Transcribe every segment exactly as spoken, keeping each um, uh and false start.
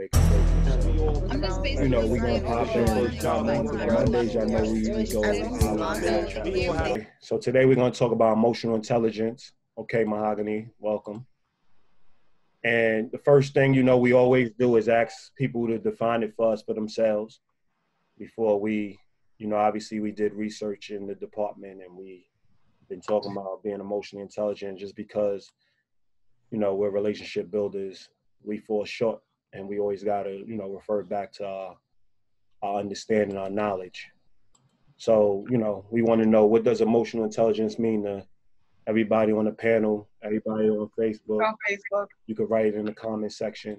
I'm just basically you know, we're going to pop in first time on the Mondays. I know we usually go to So today we're going to talk about emotional intelligence. Okay, Mahogany, welcome. And the first thing, you know, we always do is ask people to define it for us for themselves before we, you know, obviously we did research in the department and we've been talking about being emotionally intelligent just because, you know, we're relationship builders, we fall short. And we always got to, you know, refer back to our, our understanding, our knowledge. So, you know, we want to know what does emotional intelligence mean to everybody on the panel, everybody on Facebook. On Facebook. You could write it in the comment section.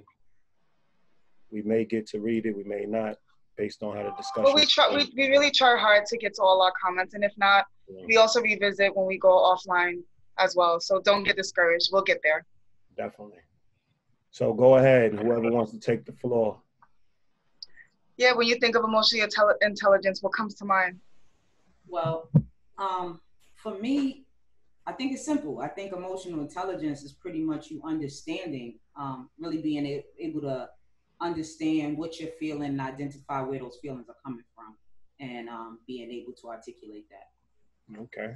We may get to read it. We may not, based on how the discussion. Well, we, try, we, we really try hard to get to all our comments. And if not, yeah. we also revisit when we go offline as well. So don't get discouraged. We'll get there. Definitely. So go ahead, whoever wants to take the floor. Yeah, when you think of emotional intelligence, what comes to mind? Well, um, for me, I think it's simple. I think emotional intelligence is pretty much you understanding, um, really being able to understand what you're feeling and identify where those feelings are coming from and um, being able to articulate that. Okay.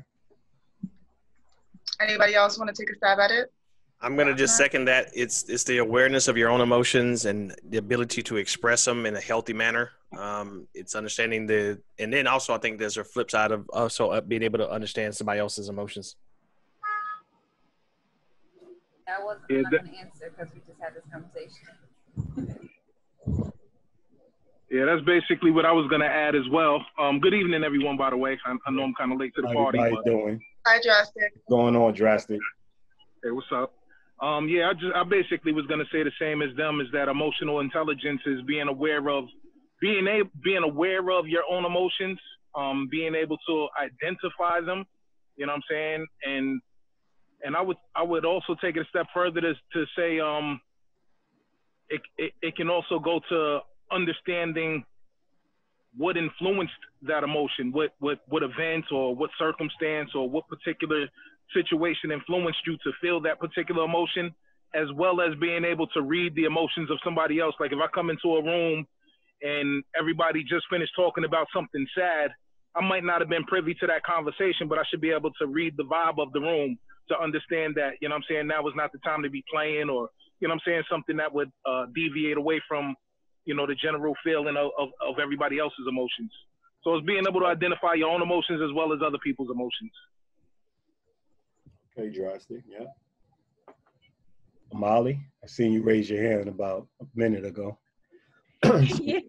Anybody else want to take a stab at it? I'm going to just second that. It's, it's the awareness of your own emotions and the ability to express them in a healthy manner. Um, it's understanding the, and then also I think there's a flip side of also being able to understand somebody else's emotions. That wasn't is that, an answer because we just had this conversation. Yeah, that's basically what I was going to add as well. Um, good evening, everyone, by the way. I, I know I'm kind of late to the party. How you guys doing? Hi, Drastic. Going on, Drastic. Hey, what's up? Um, yeah, I, just, I basically was going to say the same as them, is that emotional intelligence is being aware of being a, being aware of your own emotions, um, being able to identify them, you know what I'm saying? And and I would I would also take it a step further to, to say um, it, it, it can also go to understanding what influenced that emotion, what, what, what event or what circumstance or what particular situation influenced you to feel that particular emotion, as well as being able to read the emotions of somebody else. Like if I come into a room and everybody just finished talking about something sad, I might not have been privy to that conversation, but I should be able to read the vibe of the room to understand that, you know what I'm saying, now was not the time to be playing or, you know what I'm saying, something that would uh, deviate away from, you know, the general feeling of, of, of everybody else's emotions. So it's being able to identify your own emotions as well as other people's emotions. Okay, Drastic, yeah. Molly, I seen you raise your hand about a minute ago. Yeah,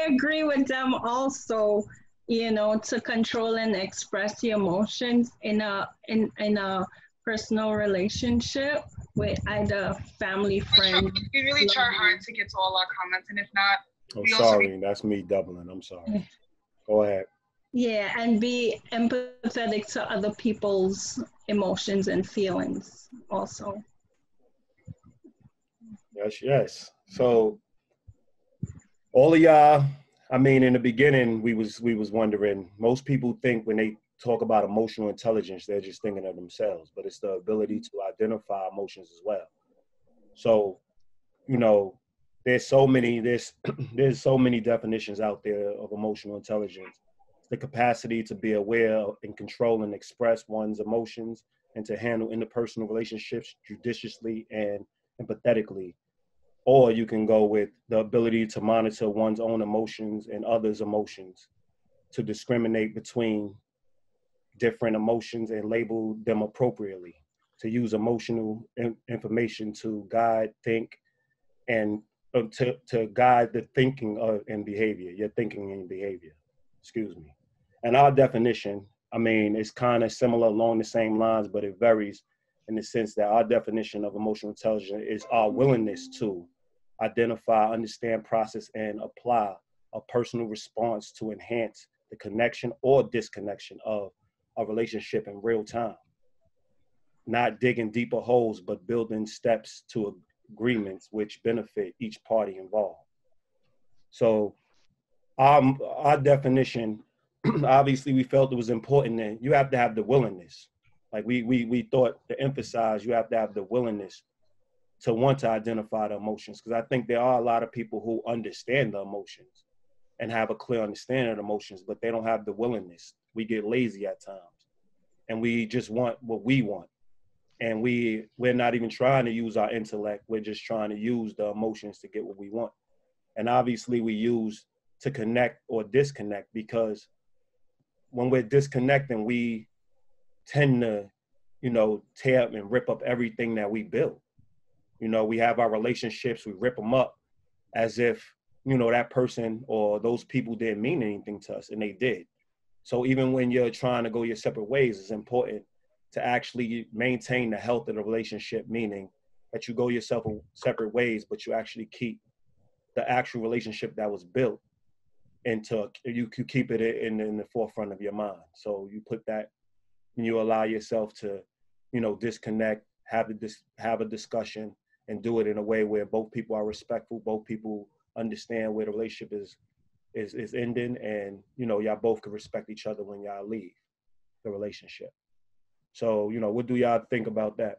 I agree with them also, you know, to control and express your emotions in a, in, in a personal relationship with either family, friend. We really try hard to get to all our comments, and if not... I'm sorry, that's me doubling, I'm sorry. Go ahead. Yeah, and be empathetic to other people's emotions and feelings also. Yes, yes. So all of y'all, I mean, in the beginning, we was, we was wondering, most people think when they talk about emotional intelligence, they're just thinking of themselves, but it's the ability to identify emotions as well. So, you know, there's so many, there's, there's so many definitions out there of emotional intelligence. The capacity to be aware and control and express one's emotions and to handle interpersonal relationships judiciously and empathetically. Or you can go with the ability to monitor one's own emotions and others' emotions, to discriminate between different emotions and label them appropriately, to use emotional in- information to guide, think, and uh, to, to guide the thinking of, and behavior, your thinking and behavior. Excuse me. And our definition, I mean, it's kind of similar along the same lines, but it varies in the sense that our definition of emotional intelligence is our willingness to identify, understand, process, and apply a personal response to enhance the connection or disconnection of a relationship in real time. Not digging deeper holes, but building steps to agreements which benefit each party involved. So, Um, our definition, obviously we felt it was important that you have to have the willingness. Like we, we, we thought to emphasize, you have to have the willingness to want to identify the emotions, because I think there are a lot of people who understand the emotions and have a clear understanding of emotions, but they don't have the willingness. We get lazy at times and we just want what we want. And we, we're not even trying to use our intellect. We're just trying to use the emotions to get what we want. And obviously we use to connect or disconnect, because when we're disconnecting, we tend to, you know, tear up and rip up everything that we build. You know, we have our relationships, we rip them up as if, you know, that person or those people didn't mean anything to us, and they did. So even when you're trying to go your separate ways, it's important to actually maintain the health of the relationship, meaning that you go your separate ways, but you actually keep the actual relationship that was built into, you, you keep it in, in the forefront of your mind. So you put that, and you allow yourself to, you know, disconnect, have a, dis, have a discussion, and do it in a way where both people are respectful, both people understand where the relationship is, is, is ending, and, you know, y'all both can respect each other when y'all leave the relationship. So, you know, what do y'all think about that?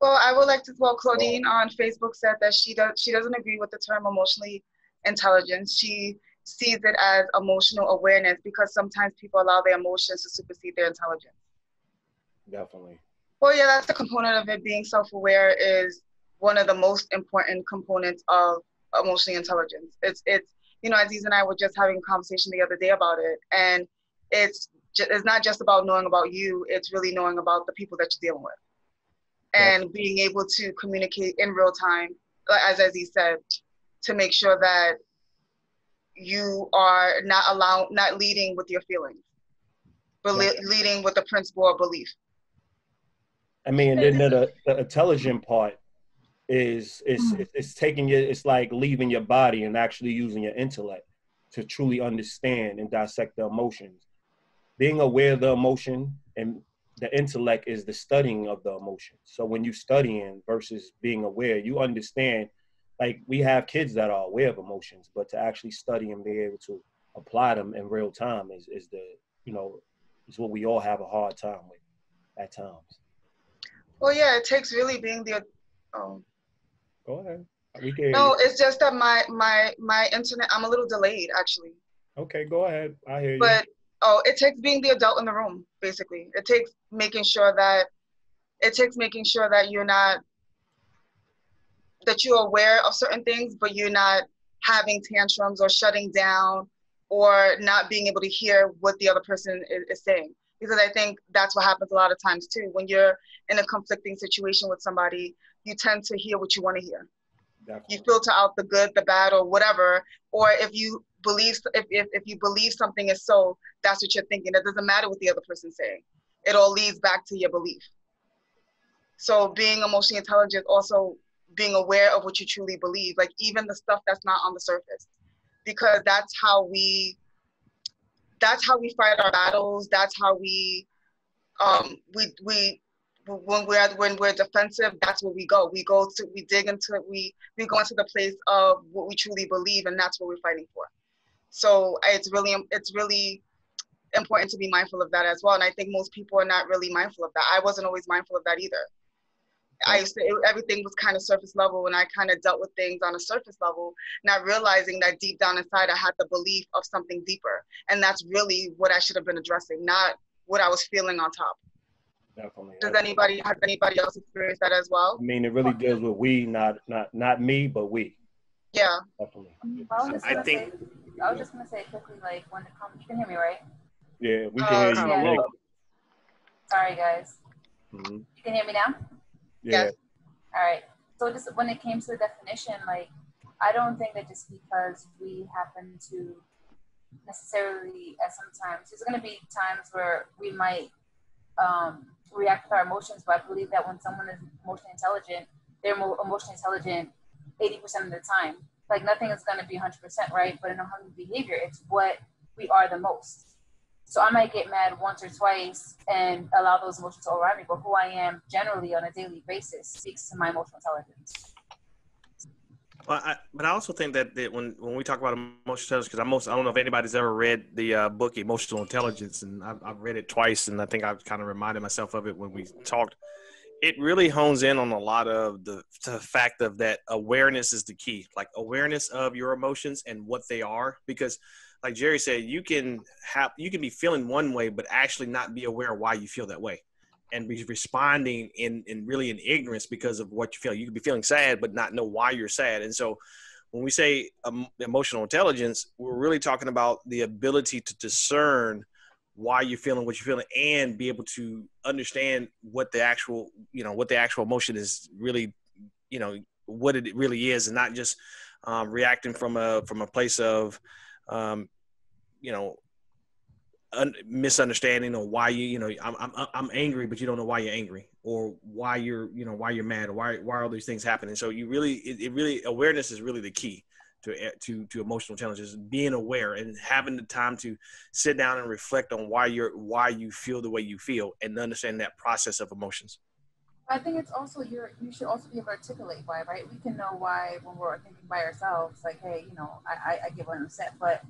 Well, I would like to, well, Claudine on Facebook said that she, does, she doesn't agree with the term emotionally intelligence. She sees it as emotional awareness, because sometimes people allow their emotions to supersede their intelligence. Definitely. Well, yeah, that's the component of it. Being self-aware is one of the most important components of emotional intelligence. It's, it's, you know, Aziz and I were just having a conversation the other day about it. And it's, it's not just about knowing about you, it's really knowing about the people that you're dealing with. And yeah, being able to communicate in real time, as Aziz said, to make sure that you are not allowing, not leading with your feelings, but yeah, leading with the principle or belief. I mean, then the, the intelligent part is, it's, it's taking your, it's like leaving your body and actually using your intellect to truly understand and dissect the emotions. Being aware of the emotion, and the intellect is the studying of the emotion. So when you studying versus being aware, you understand, like, we have kids that are aware of emotions, but to actually study and be able to apply them in real time is, is the, you know, is what we all have a hard time with at times. Well, yeah, it takes really being the, um, go ahead. We can, no, it's just that my, my, my internet, I'm a little delayed actually. Okay, go ahead, I hear you. But, oh, it takes being the adult in the room, basically. It takes making sure that, it takes making sure that you're not, that you're aware of certain things, but you're not having tantrums or shutting down or not being able to hear what the other person is, is saying. Because I think that's what happens a lot of times too. When you're in a conflicting situation with somebody, you tend to hear what you want to hear. Definitely. You filter out the good, the bad, or whatever. Or if you believe, if, if, if you believe something is so, that's what you're thinking. It doesn't matter what the other person's saying. It all leads back to your belief. So being emotionally intelligent, also being aware of what you truly believe, like even the stuff that's not on the surface, because that's how we, that's how we fight our battles. That's how we, um, we, we, when we're, when we're defensive, that's where we go. We go to, we dig into, we, we go into the place of what we truly believe, and that's what we're fighting for. So it's really, it's really important to be mindful of that as well. And I think most people are not really mindful of that. I wasn't always mindful of that either. I used to, it, everything was kind of surface level, and I kind of dealt with things on a surface level, not realizing that deep down inside I had the belief of something deeper. And that's really what I should have been addressing, not what I was feeling on top. Definitely. Does anybody, has anybody else experienced that as well? I mean, it really deals with we, not, not, not me, but we. Yeah. Definitely. Well, I, was I think. Say, I was just going to say quickly, like, when it comes, you can hear me, right? Yeah, we can uh, hear you. Yeah. Sorry, guys. Mm-hmm. You can hear me now? Yeah. Yes. All right. So just when it came to the definition, like, I don't think that just because we happen to necessarily, at sometimes, there's going to be times where we might um, react with our emotions, but I believe that when someone is emotionally intelligent, they're more emotionally intelligent eighty percent of the time. Like, nothing is going to be one hundred percent, right? But in a human behavior, it's what we are the most. So I might get mad once or twice and allow those emotions to override me, but who I am generally on a daily basis speaks to my emotional intelligence. Well, I, but I also think that, that when, when we talk about emotional intelligence, because I most I don't know if anybody's ever read the uh, book Emotional Intelligence, and I've, I've read it twice, and I think I've kind of reminded myself of it when we talked. it really hones in on a lot of the, the fact of that awareness is the key, like awareness of your emotions and what they are, because like Jerry said, you can have, you can be feeling one way, but actually not be aware why you feel that way and be responding in, in really in ignorance because of what you feel. You could be feeling sad, but not know why you're sad. And so when we say um, emotional intelligence, we're really talking about the ability to discern why you're feeling what you're feeling and be able to understand what the actual, you know, what the actual emotion is really, you know, what it really is, and not just um, reacting from a, from a place of, um, you know, un- misunderstanding or why you, you know, I'm, I'm, I'm angry, but you don't know why you're angry or why you're, you know, why you're mad or why, why are all these things happening? So you really, it, it really, awareness is really the key to, to, to emotional challenges, being aware and having the time to sit down and reflect on why you're, why you feel the way you feel and understand that process of emotions. I think it's also your, you should also be able to articulate why, right? We can know why when we're thinking by ourselves, like, hey, you know, I, I, I get what I'm upset, but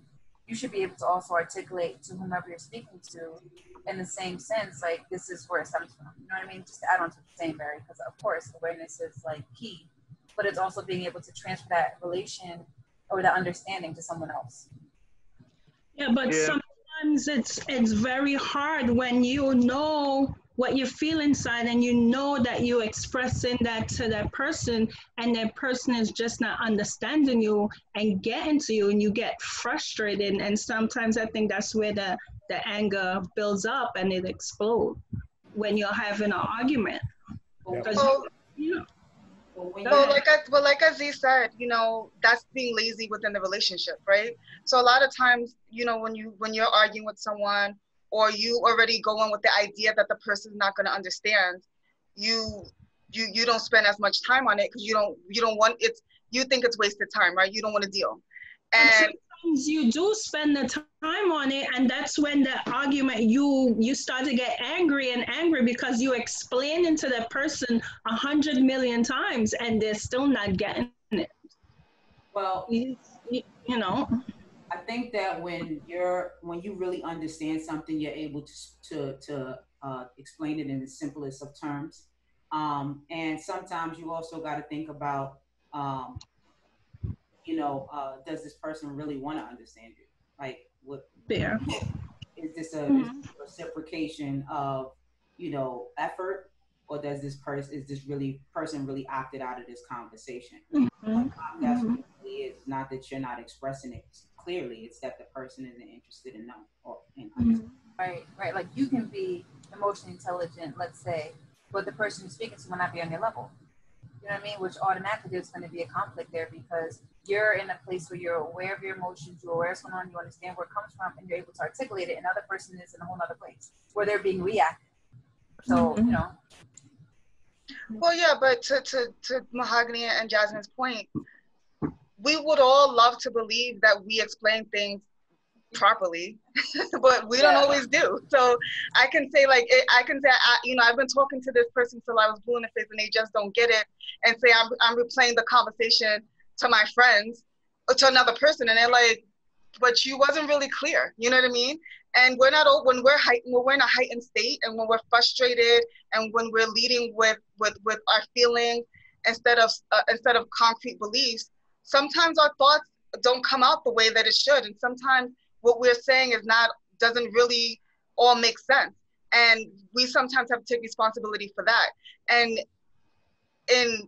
you should be able to also articulate to whomever you're speaking to in the same sense, like, this is where it stems from, you know what I mean? Just to add on to what you're saying, Barry, because of course, awareness is like key, but it's also being able to transfer that relation or the understanding to someone else. Yeah, but yeah. sometimes it's it's very hard when you know what you feel inside and you know that you're expressing that to that person and that person is just not understanding you and getting to you and you get frustrated. And sometimes I think that's where the, the anger builds up and it explodes when you're having an argument. Yeah. Well, you, you know, well, like I, well, like Aziz said, you know, that's being lazy within the relationship, right? So a lot of times, you know, when, you, when you're arguing with someone, or you already go in with the idea that the person's not going to understand, you you you don't spend as much time on it because you don't you don't want it. You think it's wasted time, right? You don't want to deal. And sometimes you do spend the time on it, and that's when the argument you you start to get angry and angry because you explaining to that person a hundred million times and they're still not getting it. Well, you, you, you know. I think that when you're when you really understand something, you're able to to, to uh, explain it in the simplest of terms. Um, and sometimes you also got to think about, um, you know, uh, does this person really want to understand you? Like, what? Yeah. Is this a, mm-hmm. is this a reciprocation of, you know, effort, or does this person is this really person really opted out of this conversation? Mm-hmm. Um, that's mm-hmm. what it really is. It's not that you're not expressing it clearly, it's that the person isn't interested in them or in understanding. Right, right. Like you can be emotionally intelligent, let's say, but the person you're speaking to will not be on your level. You know what I mean? Which automatically there's going to be a conflict there because you're in a place where you're aware of your emotions, you're aware of what's going on, you understand where it comes from, and you're able to articulate it. And the other person is in a whole other place where they're being reactive. So, mm-hmm. you know. Well, yeah, but to, to, to Mahogany and Jasmine's point, we would all love to believe that we explain things properly, but we don't yeah. always do. So I can say like, I can say, I, you know, I've been talking to this person till I was blue in the face and they just don't get it, and say I'm, I'm replaying the conversation to my friends or to another person. And they're like, but you wasn't really clear. You know what I mean? And we're not, when we're heightened, when we're in a heightened state and when we're frustrated and when we're leading with, with, with our feelings instead of, uh, instead of concrete beliefs, sometimes our thoughts don't come out the way that it should. And sometimes what we're saying is not, doesn't really all make sense. And we sometimes have to take responsibility for that. And in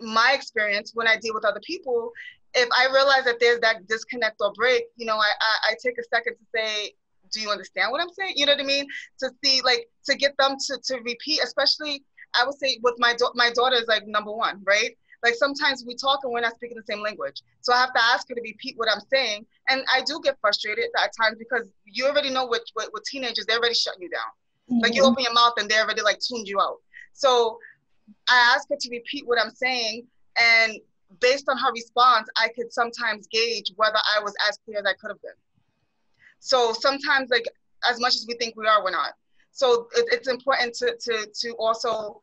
my experience, when I deal with other people, if I realize that there's that disconnect or break, you know, I, I, I take a second to say, do you understand what I'm saying? You know what I mean? To see, like, to get them to, to repeat, especially, I would say with my, da- my daughter is like number one, right? Like sometimes we talk and we're not speaking the same language. So I have to ask her to repeat what I'm saying. And I do get frustrated at times because you already know with, with, with teenagers, they're already shutting you down. Mm-hmm. Like you open your mouth and they already like tuned you out. So I ask her to repeat what I'm saying. And based on her response, I could sometimes gauge whether I was as clear as I could have been. So sometimes like as much as we think we are, we're not. So it, it's important to, to, to also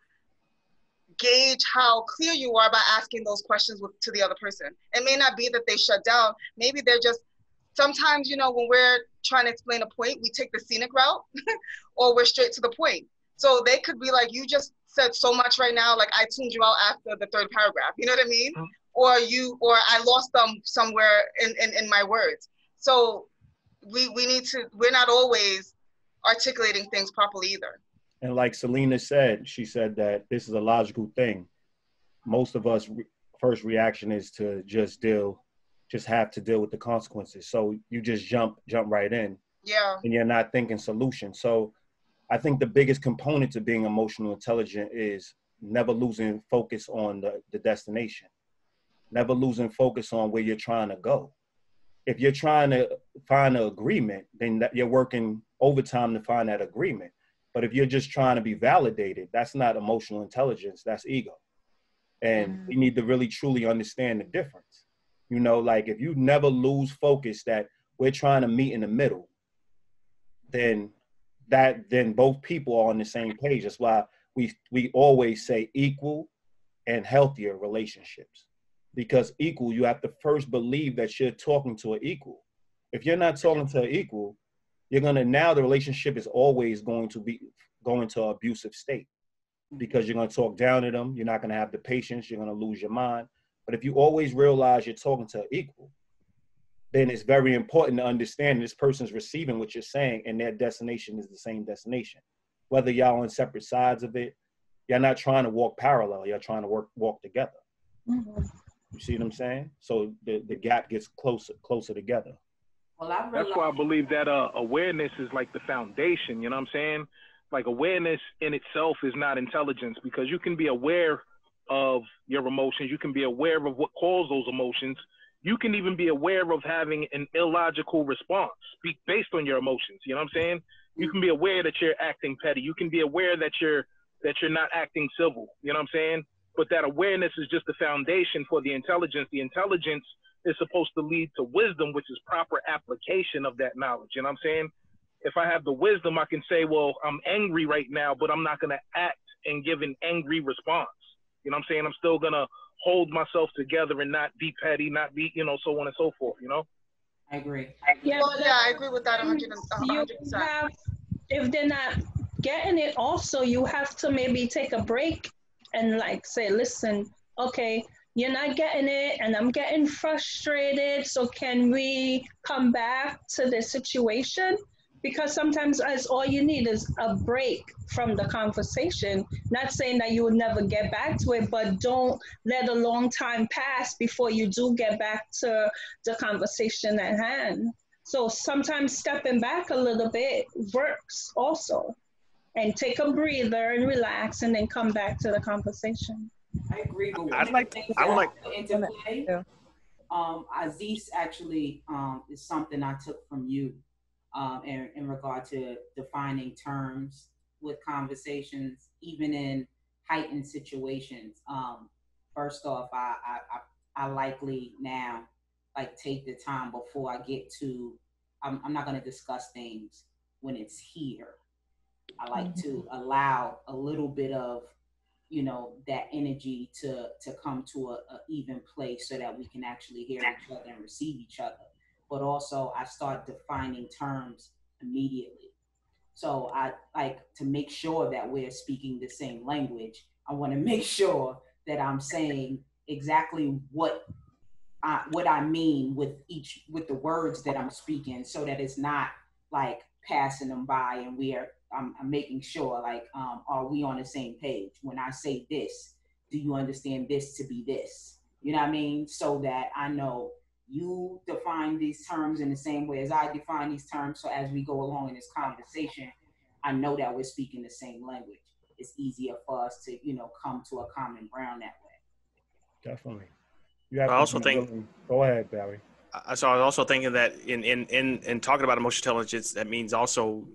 gauge how clear you are by asking those questions with, to the other person. It may not be that they shut down. Maybe they're just, sometimes, you know, when we're trying to explain a point, we take the scenic route or we're straight to the point. So they could be like, you just said so much right now, like I tuned you out after the third paragraph, you know what I mean? Mm-hmm. Or you, or I lost them somewhere in, in, in my words. So we, we need to, we're not always articulating things properly either. And like Selena said, she said that this is a logical thing. Most of us re- first reaction is to just deal, just have to deal with the consequences. So you just jump, jump right in. Yeah. And you're not thinking solution. So I think the biggest component to being emotional intelligent is never losing focus on the, the destination. Never losing focus on where you're trying to go. If you're trying to find an agreement, then that you're working overtime to find that agreement. But if you're just trying to be validated, that's not emotional intelligence, that's ego. And mm. we need to really truly understand the difference. You know, like if you never lose focus that we're trying to meet in the middle, then that then both people are on the same page. That's why we we always say equal and healthier relationships. Because equal, you have to first believe that you're talking to an equal. If you're not talking to an equal, you're gonna, now the relationship is always going to be going to an abusive state because you're gonna talk down to them, you're not gonna have the patience, you're gonna lose your mind. But if you always realize you're talking to an equal, then it's very important to understand this person's receiving what you're saying and their destination is the same destination. Whether y'all on separate sides of it, you're not trying to walk parallel, you're trying to work, walk together. Mm-hmm. You see what I'm saying? So the, the gap gets closer, closer together. Well, I realize- That's why I believe that uh, awareness is like the foundation, you know what I'm saying? Like awareness in itself is not intelligence because you can be aware of your emotions. You can be aware of what causes those emotions. You can even be aware of having an illogical response based on your emotions, you know what I'm saying? You can be aware that you're acting petty. You can be aware that you're that you're not acting civil, you know what I'm saying? But that awareness is just the foundation for the intelligence. The intelligence is supposed to lead to wisdom, which is proper application of that knowledge. You know what I'm saying? If I have the wisdom, I can say, well, I'm angry right now, but I'm not going to act and give an angry response. You know what I'm saying? I'm still going to hold myself together and not be petty, not be, you know, so on and so forth, you know? I agree. Yeah, well, yeah, I agree with that one hundred percent. You have, if they're not getting it also, you have to maybe take a break and like say, listen, okay, you're not getting it and I'm getting frustrated. So can we come back to this situation? Because sometimes that's all you need is a break from the conversation. Not saying that you will never get back to it, but don't let a long time pass before you do get back to the conversation at hand. So sometimes stepping back a little bit works also. And take a breather and relax and then come back to the conversation. I agree. But I'd like, I would like, into play, yeah. um, Aziz actually um, is something I took from you um, in, in regard to defining terms with conversations, even in heightened situations. Um, first off, I, I, I, I likely now, like take the time before I get to, I'm, I'm not gonna discuss things when it's here. I like to allow a little bit of, you know, that energy to to come to a, a even place so that we can actually hear each other and receive each other. But also I start defining terms immediately. So I like to make sure that we're speaking the same language. I want to make sure that I'm saying exactly what I, what I mean with each, with the words that I'm speaking so that it's not like passing them by and we are, I'm, I'm making sure, like, um, are we on the same page? When I say this, do you understand this to be this? You know what I mean? So that I know you define these terms in the same way as I define these terms. So as we go along in this conversation, I know that we're speaking the same language. It's easier for us to, you know, come to a common ground that way. Definitely. You have I also think. Building. Go ahead, Barry. I, so I was also thinking that in in in in talking about emotional intelligence, that means also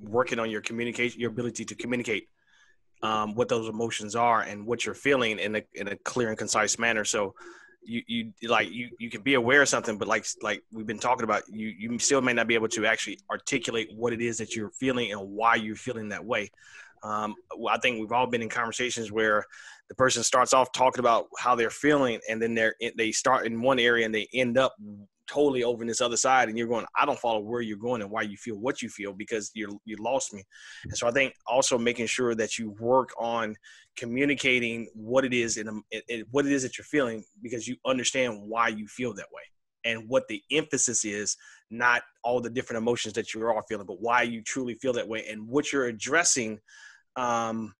working on your communication, your ability to communicate um, what those emotions are and what you're feeling in a, in a clear and concise manner. So you, you like, you, you can be aware of something, but like, like we've been talking about, you, you still may not be able to actually articulate what it is that you're feeling and why you're feeling that way. Um, I think we've all been in conversations where the person starts off talking about how they're feeling and then they're, they start in one area and they end up totally over in this other side, and you're going, I don't follow where you're going and why you feel what you feel, because you you lost me. And so I think also making sure that you work on communicating what it is in a, what it is that you're feeling, because you understand why you feel that way and what the emphasis is, not all the different emotions that you are feeling, but why you truly feel that way and what you're addressing, um,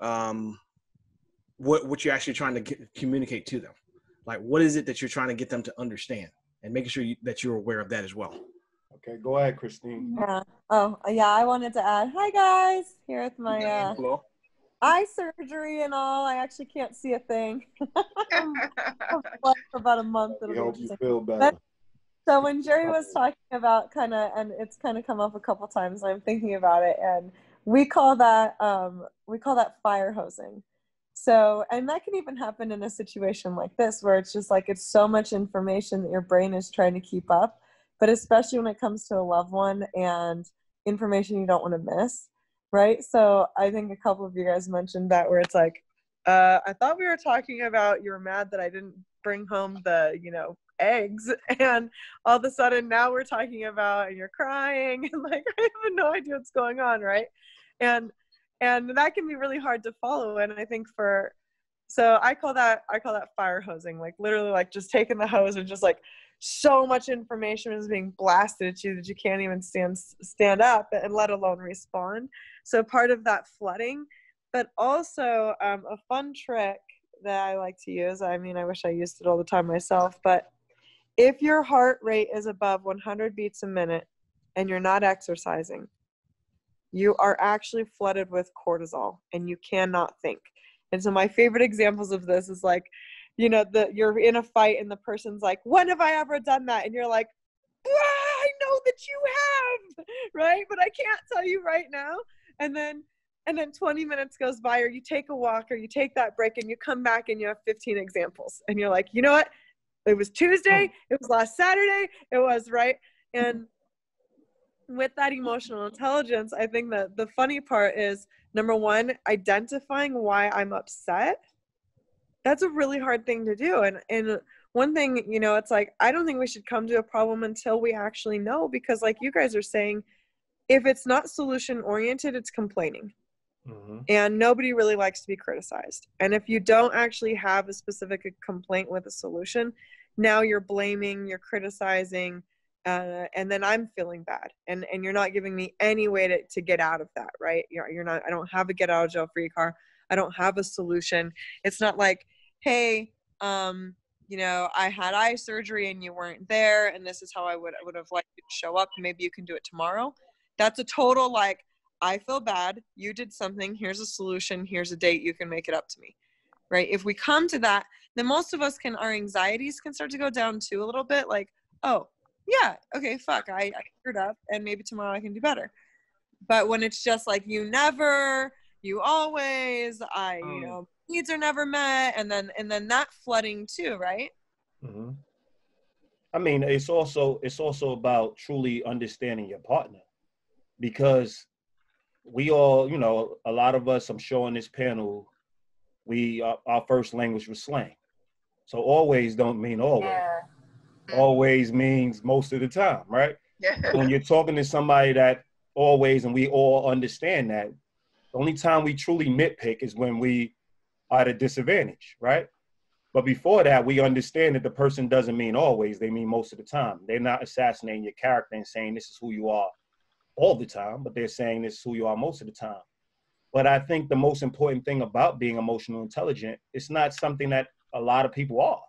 um, what, what you're actually trying to get, communicate to them. Like, what is it that you're trying to get them to understand, and making sure you, that you're aware of that as well. Okay, go ahead, Christine. Yeah. Oh, yeah, I wanted to add, hi guys, here with my uh, Hello. eye surgery and all. I actually can't see a thing. For about a month. It'll we be hope you feel better. So when Jerry was talking about kind of, and it's kind of come up a couple times, and I'm thinking about it, and we call that, um, we call that fire hosing. So, and that can even happen in a situation like this, where it's just like, it's so much information that your brain is trying to keep up, but especially when it comes to a loved one and information you don't want to miss, right? So I think a couple of you guys mentioned that, where it's like, uh, I thought we were talking about, you were mad that I didn't bring home the, you know, eggs, and all of a sudden now we're talking about, and you're crying, and like, I have no idea what's going on, right? And And that can be really hard to follow. And I think for, so I call that, I call that fire hosing, like literally like just taking the hose and just like so much information is being blasted at you that you can't even stand, stand up and let alone respond. So part of that flooding, but also um, a fun trick that I like to use. I mean, I wish I used it all the time myself, but if your heart rate is above one hundred beats a minute and you're not exercising, you are actually flooded with cortisol and you cannot think. And so my favorite examples of this is like, you know, the, you're in a fight and the person's like, when have I ever done that? And you're like, I know that you have, right? But I can't tell you right now. And then, and then twenty minutes goes by, or you take a walk, or you take that break, and you come back and you have fifteen examples. And you're like, you know what? It was Tuesday. It was last Saturday. It was, right? And with that emotional intelligence, I think that the funny part is, number one, identifying why I'm upset. That's a really hard thing to do. And, and one thing, you know, it's like, I don't think we should come to a problem until we actually know, because like you guys are saying, if it's not solution oriented, it's complaining. Mm-hmm. And nobody really likes to be criticized. And if you don't actually have a specific complaint with a solution, now you're blaming, you're criticizing, Uh, and then I'm feeling bad, and, and you're not giving me any way to, to get out of that, right? You're, you're not, I don't have a get out of jail free card. I don't have a solution. It's not like, hey, um, you know, I had eye surgery and you weren't there, and this is how I would, I would have liked you to show up. Maybe you can do it tomorrow. That's a total, like, I feel bad. You did something. Here's a solution. Here's a date. You can make it up to me, right? If we come to that, then most of us can, our anxieties can start to go down too a little bit. Like, oh, yeah, okay, fuck, I, I screwed up, and maybe tomorrow I can do better. But when it's just like, you never, you always, I, um, you know, needs are never met, and then and then that flooding too, right? Mm-hmm. I mean, it's also it's also about truly understanding your partner, because we all, you know, a lot of us, I'm sure on this panel, we our, our first language was slang. So always don't mean always. Yeah. Always means most of the time, right? Yeah. When you're talking to somebody that always, and we all understand that, the only time we truly nitpick is when we are at a disadvantage, right? But before that, we understand that the person doesn't mean always, they mean most of the time. They're not assassinating your character and saying this is who you are all the time, but they're saying this is who you are most of the time. But I think the most important thing about being emotional intelligent, it's not something that a lot of people are.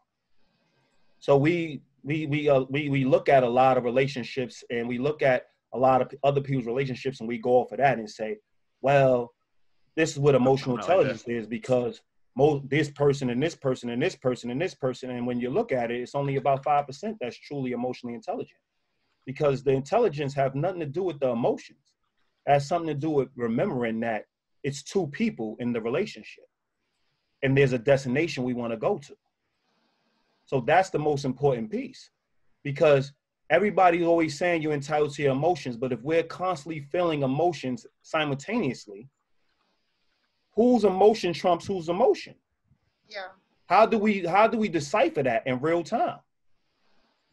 So we... We we, uh, we we look at a lot of relationships, and we look at a lot of other people's relationships, and we go off of that and say, well, this is what emotional intelligence is, because mo this person and this person and this person and this person. And when you look at it, it's only about five percent that's truly emotionally intelligent, because the intelligence have nothing to do with the emotions. It has something to do with remembering that it's two people in the relationship, and there's a destination we want to go to. So that's the most important piece, because everybody's always saying you're entitled to your emotions, but if we're constantly feeling emotions simultaneously, whose emotion trumps whose emotion? Yeah. How do we, how do we decipher that in real time?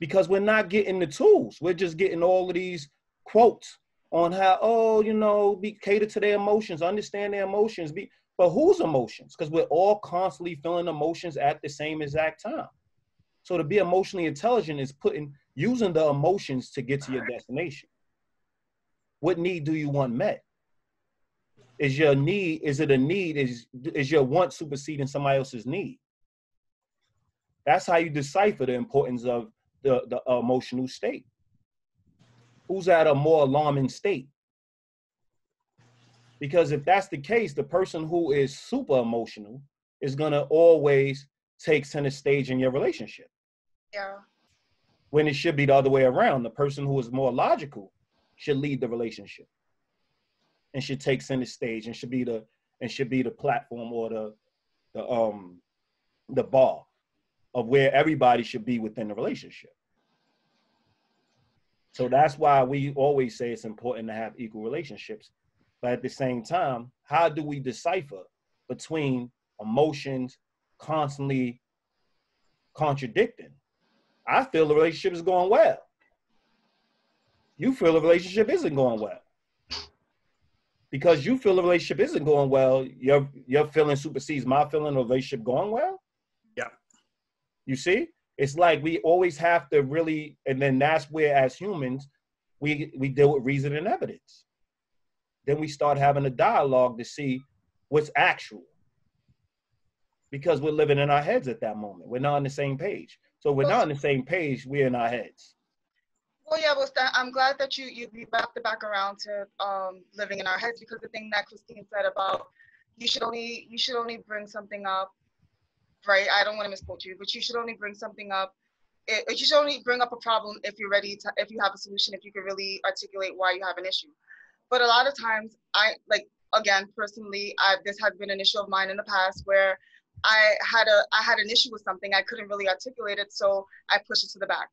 because we're not getting the tools. We're just getting all of these quotes on how, oh, you know, be cater to their emotions, understand their emotions. Be, but whose emotions? Because we're all constantly feeling emotions at the same exact time. So to be emotionally intelligent is putting, using the emotions to get to your destination. What need do you want met? Is your need, is it a need? Is, is your want superseding somebody else's need? That's how you decipher the importance of the, the emotional state. Who's at a more alarming state? Because if that's the case, the person who is super emotional is gonna always take center stage in your relationship. Yeah. When it should be the other way around. The person who is more logical should lead the relationship and should take center stage and should be the, and should be the platform or the, the, um, the bar of where everybody should be within the relationship. So that's why we always say it's important to have equal relationships. But at the same time, how do we decipher between emotions constantly contradicting? I feel the relationship is going well. You feel the relationship isn't going well. Because you feel the relationship isn't going well, your, your feeling supersedes my feeling of the relationship going well? Yeah. You see? It's like we always have to really, and then that's where as humans, we, we deal with reason and evidence. Then we start having a dialogue to see what's actual. Because we're living in our heads at that moment. We're not on the same page. So we're not on the same page, we're in our heads. Well, yeah, well, I'm glad that you, you wrapped it back around to um, living in our heads, because the thing that Christine said about you should only, you should only bring something up, right? I don't want to misquote you, but you should only bring something up. It, you should only bring up a problem if you're ready to, if you have a solution, if you can really articulate why you have an issue. But a lot of times, I, like, again, personally, I, this has been an issue of mine in the past where I had a, I had an issue with something. I couldn't really articulate it, so I pushed it to the back.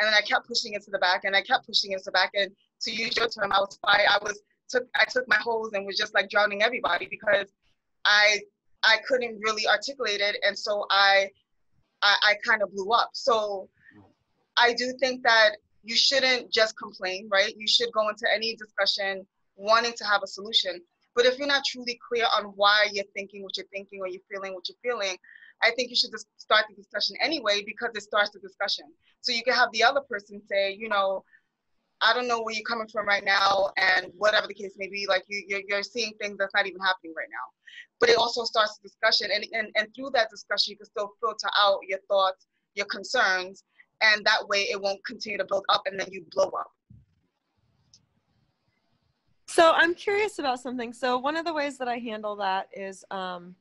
And then I kept pushing it to the back, and I kept pushing it to the back. And to use your term, I was, I was, took, I took my hose and was just like drowning everybody because I, I couldn't really articulate it, and so I, I, I kind of blew up. So I do think that you shouldn't just complain, right? You should go into any discussion wanting to have a solution. But if you're not truly clear on why you're thinking what you're thinking or you're feeling what you're feeling, I think you should just start the discussion anyway, because it starts the discussion. So you can have the other person say, you know, I don't know where you're coming from right now, and whatever the case may be, like you, you're, you're seeing things that's not even happening right now. But it also starts the discussion, and, and, and through that discussion, you can still filter out your thoughts, your concerns, and that way it won't continue to build up and then you blow up. So I'm curious about something. So one of the ways that I handle that is, um,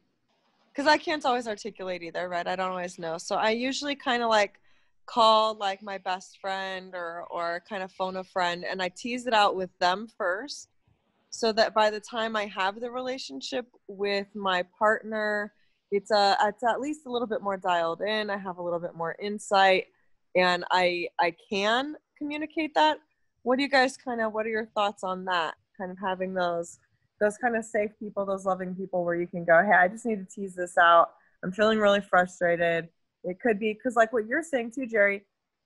because I can't always articulate either, right? I don't always know. So I usually kind of like call like my best friend or, or kind of phone a friend, and I tease it out with them first, so that by the time I have the relationship with my partner, it's, a, it's at least a little bit more dialed in. I have a little bit more insight, and I, I can communicate that. What do you guys kind of, what are your thoughts on that? Kind of having those those kind of safe people, those loving people where you can go, hey, I just need to tease this out. I'm feeling really frustrated. It could be, because like what you're saying too, Jerry,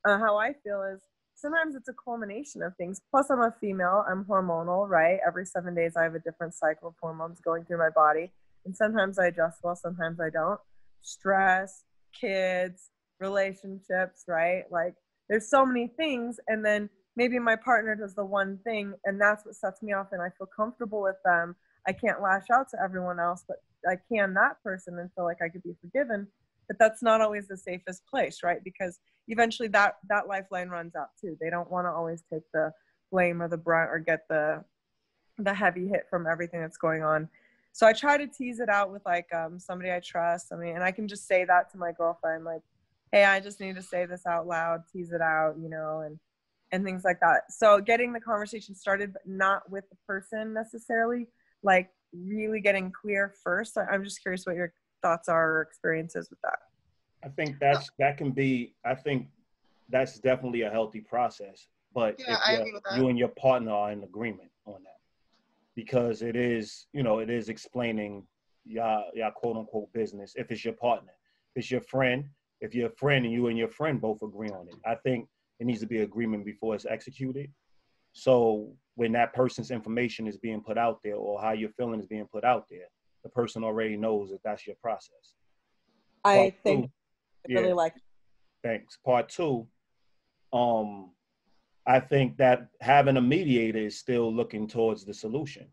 uh, how I feel is sometimes it's a culmination of things. Plus I'm a female, I'm hormonal, right? Every seven days I have a different cycle of hormones going through my body. And sometimes I adjust well, sometimes I don't. Stress, kids, relationships, right? Like there's so many things. And then maybe my partner does the one thing, and that's what sets me off, and I feel comfortable with them. I can't lash out to everyone else, but I can that person and feel like I could be forgiven. But that's not always the safest place, right? Because eventually that, that lifeline runs out too. They don't want to always take the blame or the brunt or get the, the heavy hit from everything that's going on. So I try to tease it out with like um, somebody I trust. I mean, and I can just say that to my girlfriend, like, hey, I just need to say this out loud, tease it out, you know, and and things like that. So getting the conversation started, but not with the person necessarily, like really getting clear first. I'm just curious what your thoughts are or experiences with that. I think that's, that can be, I think that's definitely a healthy process, but yeah, I agree with that. You and your partner are in agreement on that, because it is, you know, it is explaining your, your quote unquote business. If it's your partner, if it's your friend, if you're a friend and you and your friend both agree on it, I think It needs to be agreement before it's executed. So when that person's information is being put out there, or how you're feeling is being put out there, the person already knows that that's your process. I Part think two, I really yeah, like it. Thanks. Part two, um, I think that having a mediator is still looking towards the solution.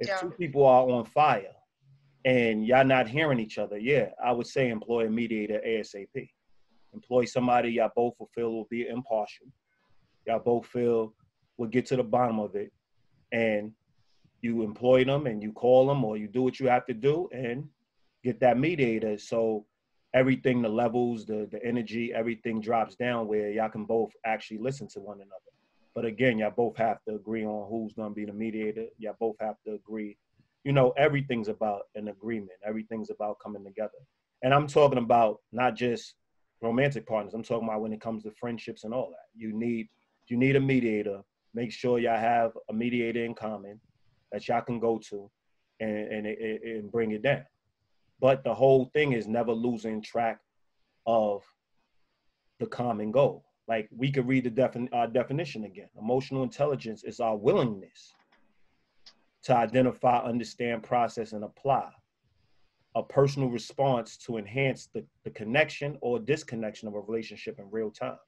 If yeah. two people are on fire and y'all not hearing each other, yeah, I would say employ a mediator ASAP. Employ somebody y'all both will feel will be impartial. Y'all both feel will get to the bottom of it. And you employ them and you call them, or you do what you have to do and get that mediator, so everything, the levels, the, the energy, everything drops down where y'all can both actually listen to one another. But again, y'all both have to agree on who's going to be the mediator. Y'all both have to agree. You know, everything's about an agreement. Everything's about coming together. And I'm talking about not just romantic partners. I'm talking about when it comes to friendships and all that. You need, you need a mediator. Make sure y'all have a mediator in common that y'all can go to and, and, it, and bring it down. But the whole thing is never losing track of the common goal. Like, we could read the defin our definition again. Emotional intelligence is our willingness to identify, understand, process, and apply a personal response to enhance the, the connection or disconnection of a relationship in real time.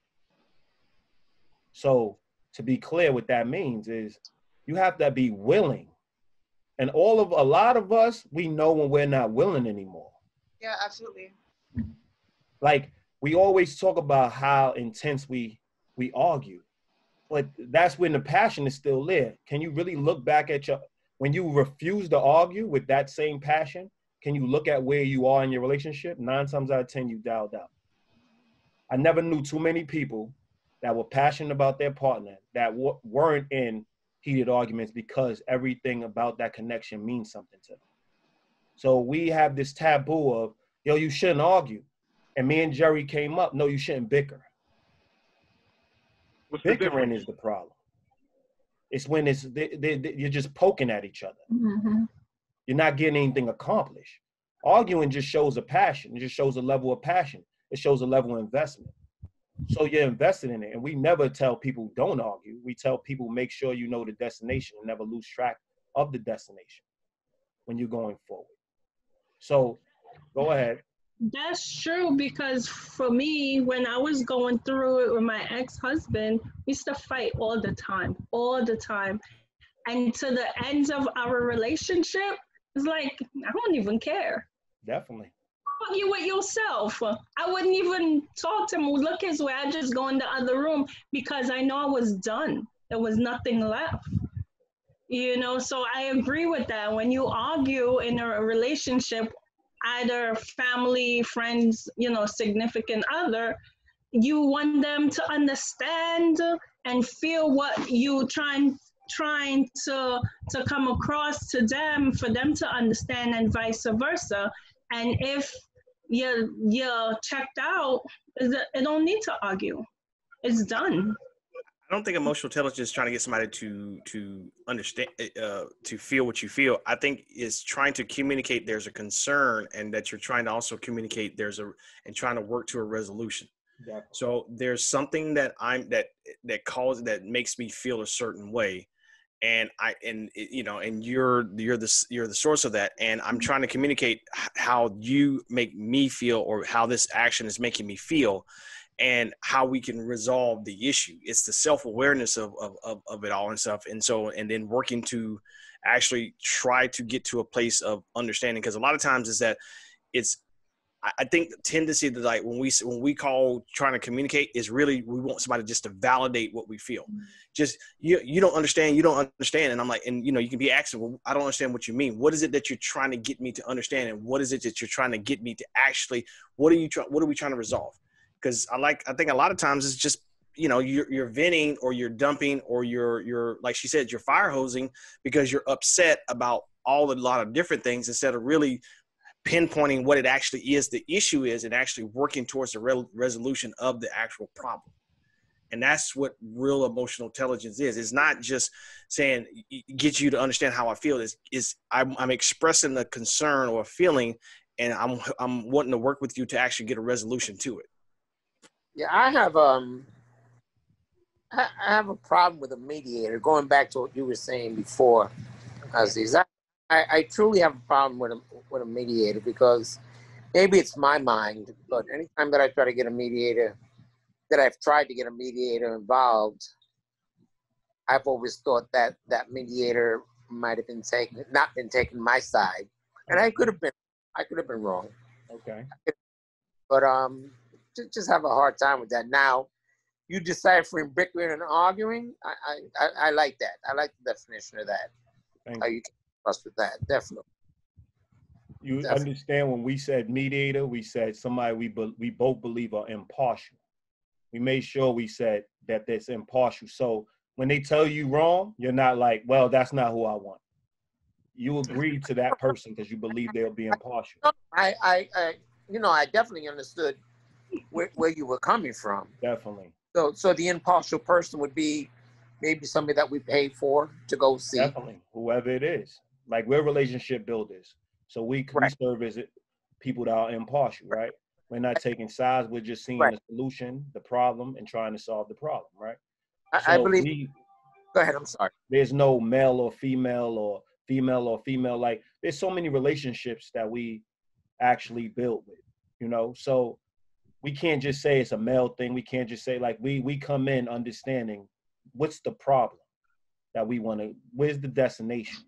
So to be clear, what that means is you have to be willing. And all of a lot of us, we know when we're not willing anymore. Yeah, absolutely. Like, we always talk about how intense we we argue, but that's when the passion is still there. Can you really look back at your, when you refuse to argue with that same passion, can you look at where you are in your relationship? Nine times out of ten, you dialed out. I never knew too many people that were passionate about their partner that weren't in heated arguments, because everything about that connection means something to them. So we have this taboo of, yo, you shouldn't argue. And me and Jerry came up, no, you shouldn't bicker. What's Bickering the is the problem. It's when it's they, they, they, you're just poking at each other. Mm-hmm. You're not getting anything accomplished. Arguing just shows a passion. It just shows a level of passion. It shows a level of investment. So you're invested in it. And we never tell people don't argue. We tell people make sure you know the destination and never lose track of the destination when you're going forward. So go ahead. That's true, because for me, when I was going through it with my ex-husband, we used to fight all the time, all the time. And to the end of our relationship, it's like, I don't even care. Definitely. You with yourself. I wouldn't even talk to him, look his way. I just go in the other room because I know I was done. There was nothing left. You know, so I agree with that. When you argue in a relationship, either family, friends, you know, significant other, you want them to understand and feel what you trying trying to to come across to them, for them to understand, and vice versa. And if you're, you're checked out, it don't need to argue. It's done. I don't think emotional intelligence is trying to get somebody to to understand, uh, to feel what you feel. I think it's trying to communicate there's a concern, and that you're trying to also communicate there's a, and trying to work to a resolution. Exactly. So there's something that I'm that that causes that makes me feel a certain way. And I, and you know, and you're, you're the, you're the source of that. And I'm trying to communicate how you make me feel, or how this action is making me feel, and how we can resolve the issue. It's the self-awareness of, of, of, of it all and stuff. And so, and then working to actually try to get to a place of understanding. Cause a lot of times is that it's, I think the tendency that, like, when we, when we call trying to communicate, is really, we want somebody just to validate what we feel. Mm-hmm. Just, you, you don't understand, you don't understand. And I'm like, and you know, you can be asking, well, I don't understand what you mean. What is it that you're trying to get me to understand? And what is it that you're trying to get me to actually, what are you trying, what are we trying to resolve? Cause I like, I think a lot of times it's just, you know, you're, you're venting, or you're dumping, or you're, you're, like she said, you're fire hosing because you're upset about all a lot of different things, instead of really pinpointing what it actually is, the issue is, and actually working towards the re resolution of the actual problem. And that's what real emotional intelligence is. It's not just saying, get you to understand how I feel. It's, it's I'm, I'm expressing a concern or a feeling, and I'm, I'm wanting to work with you to actually get a resolution to it. Yeah, I have um, I, I have a problem with a mediator. Going back to what you were saying before, Aziz, I, I, I truly have a problem with a with a mediator, because maybe it's my mind, but anytime that I try to get a mediator, that I've tried to get a mediator involved, I've always thought that that mediator might have been taking, not been taking my side, and I could have been, I could have been wrong. Okay. But um, just, just have a hard time with that. Now, you deciphering, bickering, and arguing, I, I, I like that. I like the definition of that. Thank How you can trust with that, definitely. You definitely. Understand when we said mediator, we said somebody we be, we both believe are impartial. We made sure we said that that's impartial. So when they tell you wrong, you're not like, well, that's not who I want. You agree to that person because you believe they'll be impartial. I, I, I, you know, I definitely understood where, where you were coming from. Definitely. So, so the impartial person would be maybe somebody that we pay for to go see. Definitely, whoever it is. Like, we're relationship builders. So we, right. we serve as people that are impartial, right? We're not taking sides. We're just seeing right. the solution, the problem, and trying to solve the problem, right? I, so I believe. We, go ahead. I'm sorry. There's no male or female or female or female. Like, there's so many relationships that we actually build with, you know? So we can't just say it's a male thing. We can't just say, like, we, we come in understanding what's the problem that we want to, where's the destination?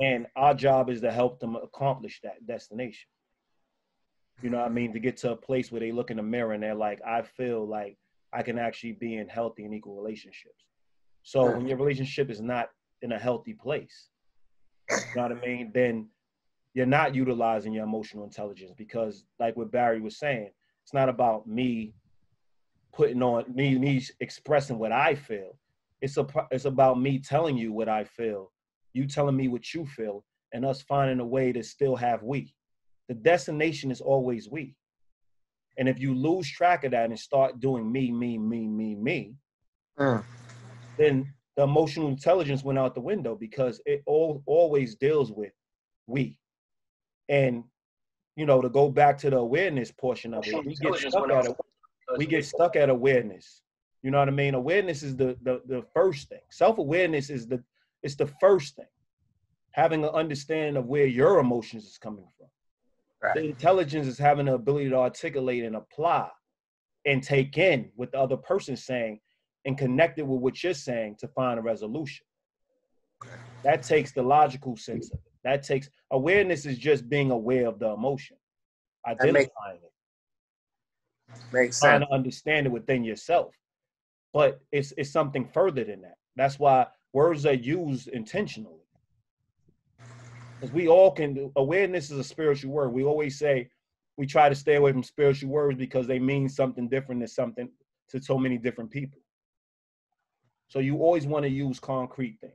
And our job is to help them accomplish that destination. You know what I mean? To get to a place where they look in the mirror and they're like, I feel like I can actually be in healthy and equal relationships. So when your relationship is not in a healthy place, you know what I mean? Then you're not utilizing your emotional intelligence, because like what Barry was saying, it's not about me putting on, me me expressing what I feel. It's a, it's about me telling you what I feel, you telling me what you feel, and us finding a way to still have we. The destination is always we. And if you lose track of that and start doing me, me, me, me, me, mm. then the emotional intelligence went out the window, because it all always deals with we. And, you know, to go back to the awareness portion of it, we get stuck at, a, we get stuck at awareness. You know what I mean? Awareness is the, the, the first thing. Self-awareness is the, it's the first thing. Having an understanding of where your emotions is coming from. Right. The intelligence is having the ability to articulate and apply and take in what the other person's saying and connect it with what you're saying to find a resolution. That takes the logical sense of it. That takes, awareness is just being aware of the emotion, identifying it, makes sense. Trying to understand it within yourself. But it's, it's something further than that. That's why words are used intentionally. We all can do, awareness is a spiritual word. We always say, we try to stay away from spiritual words because they mean something different to something, to so many different people. So you always want to use concrete things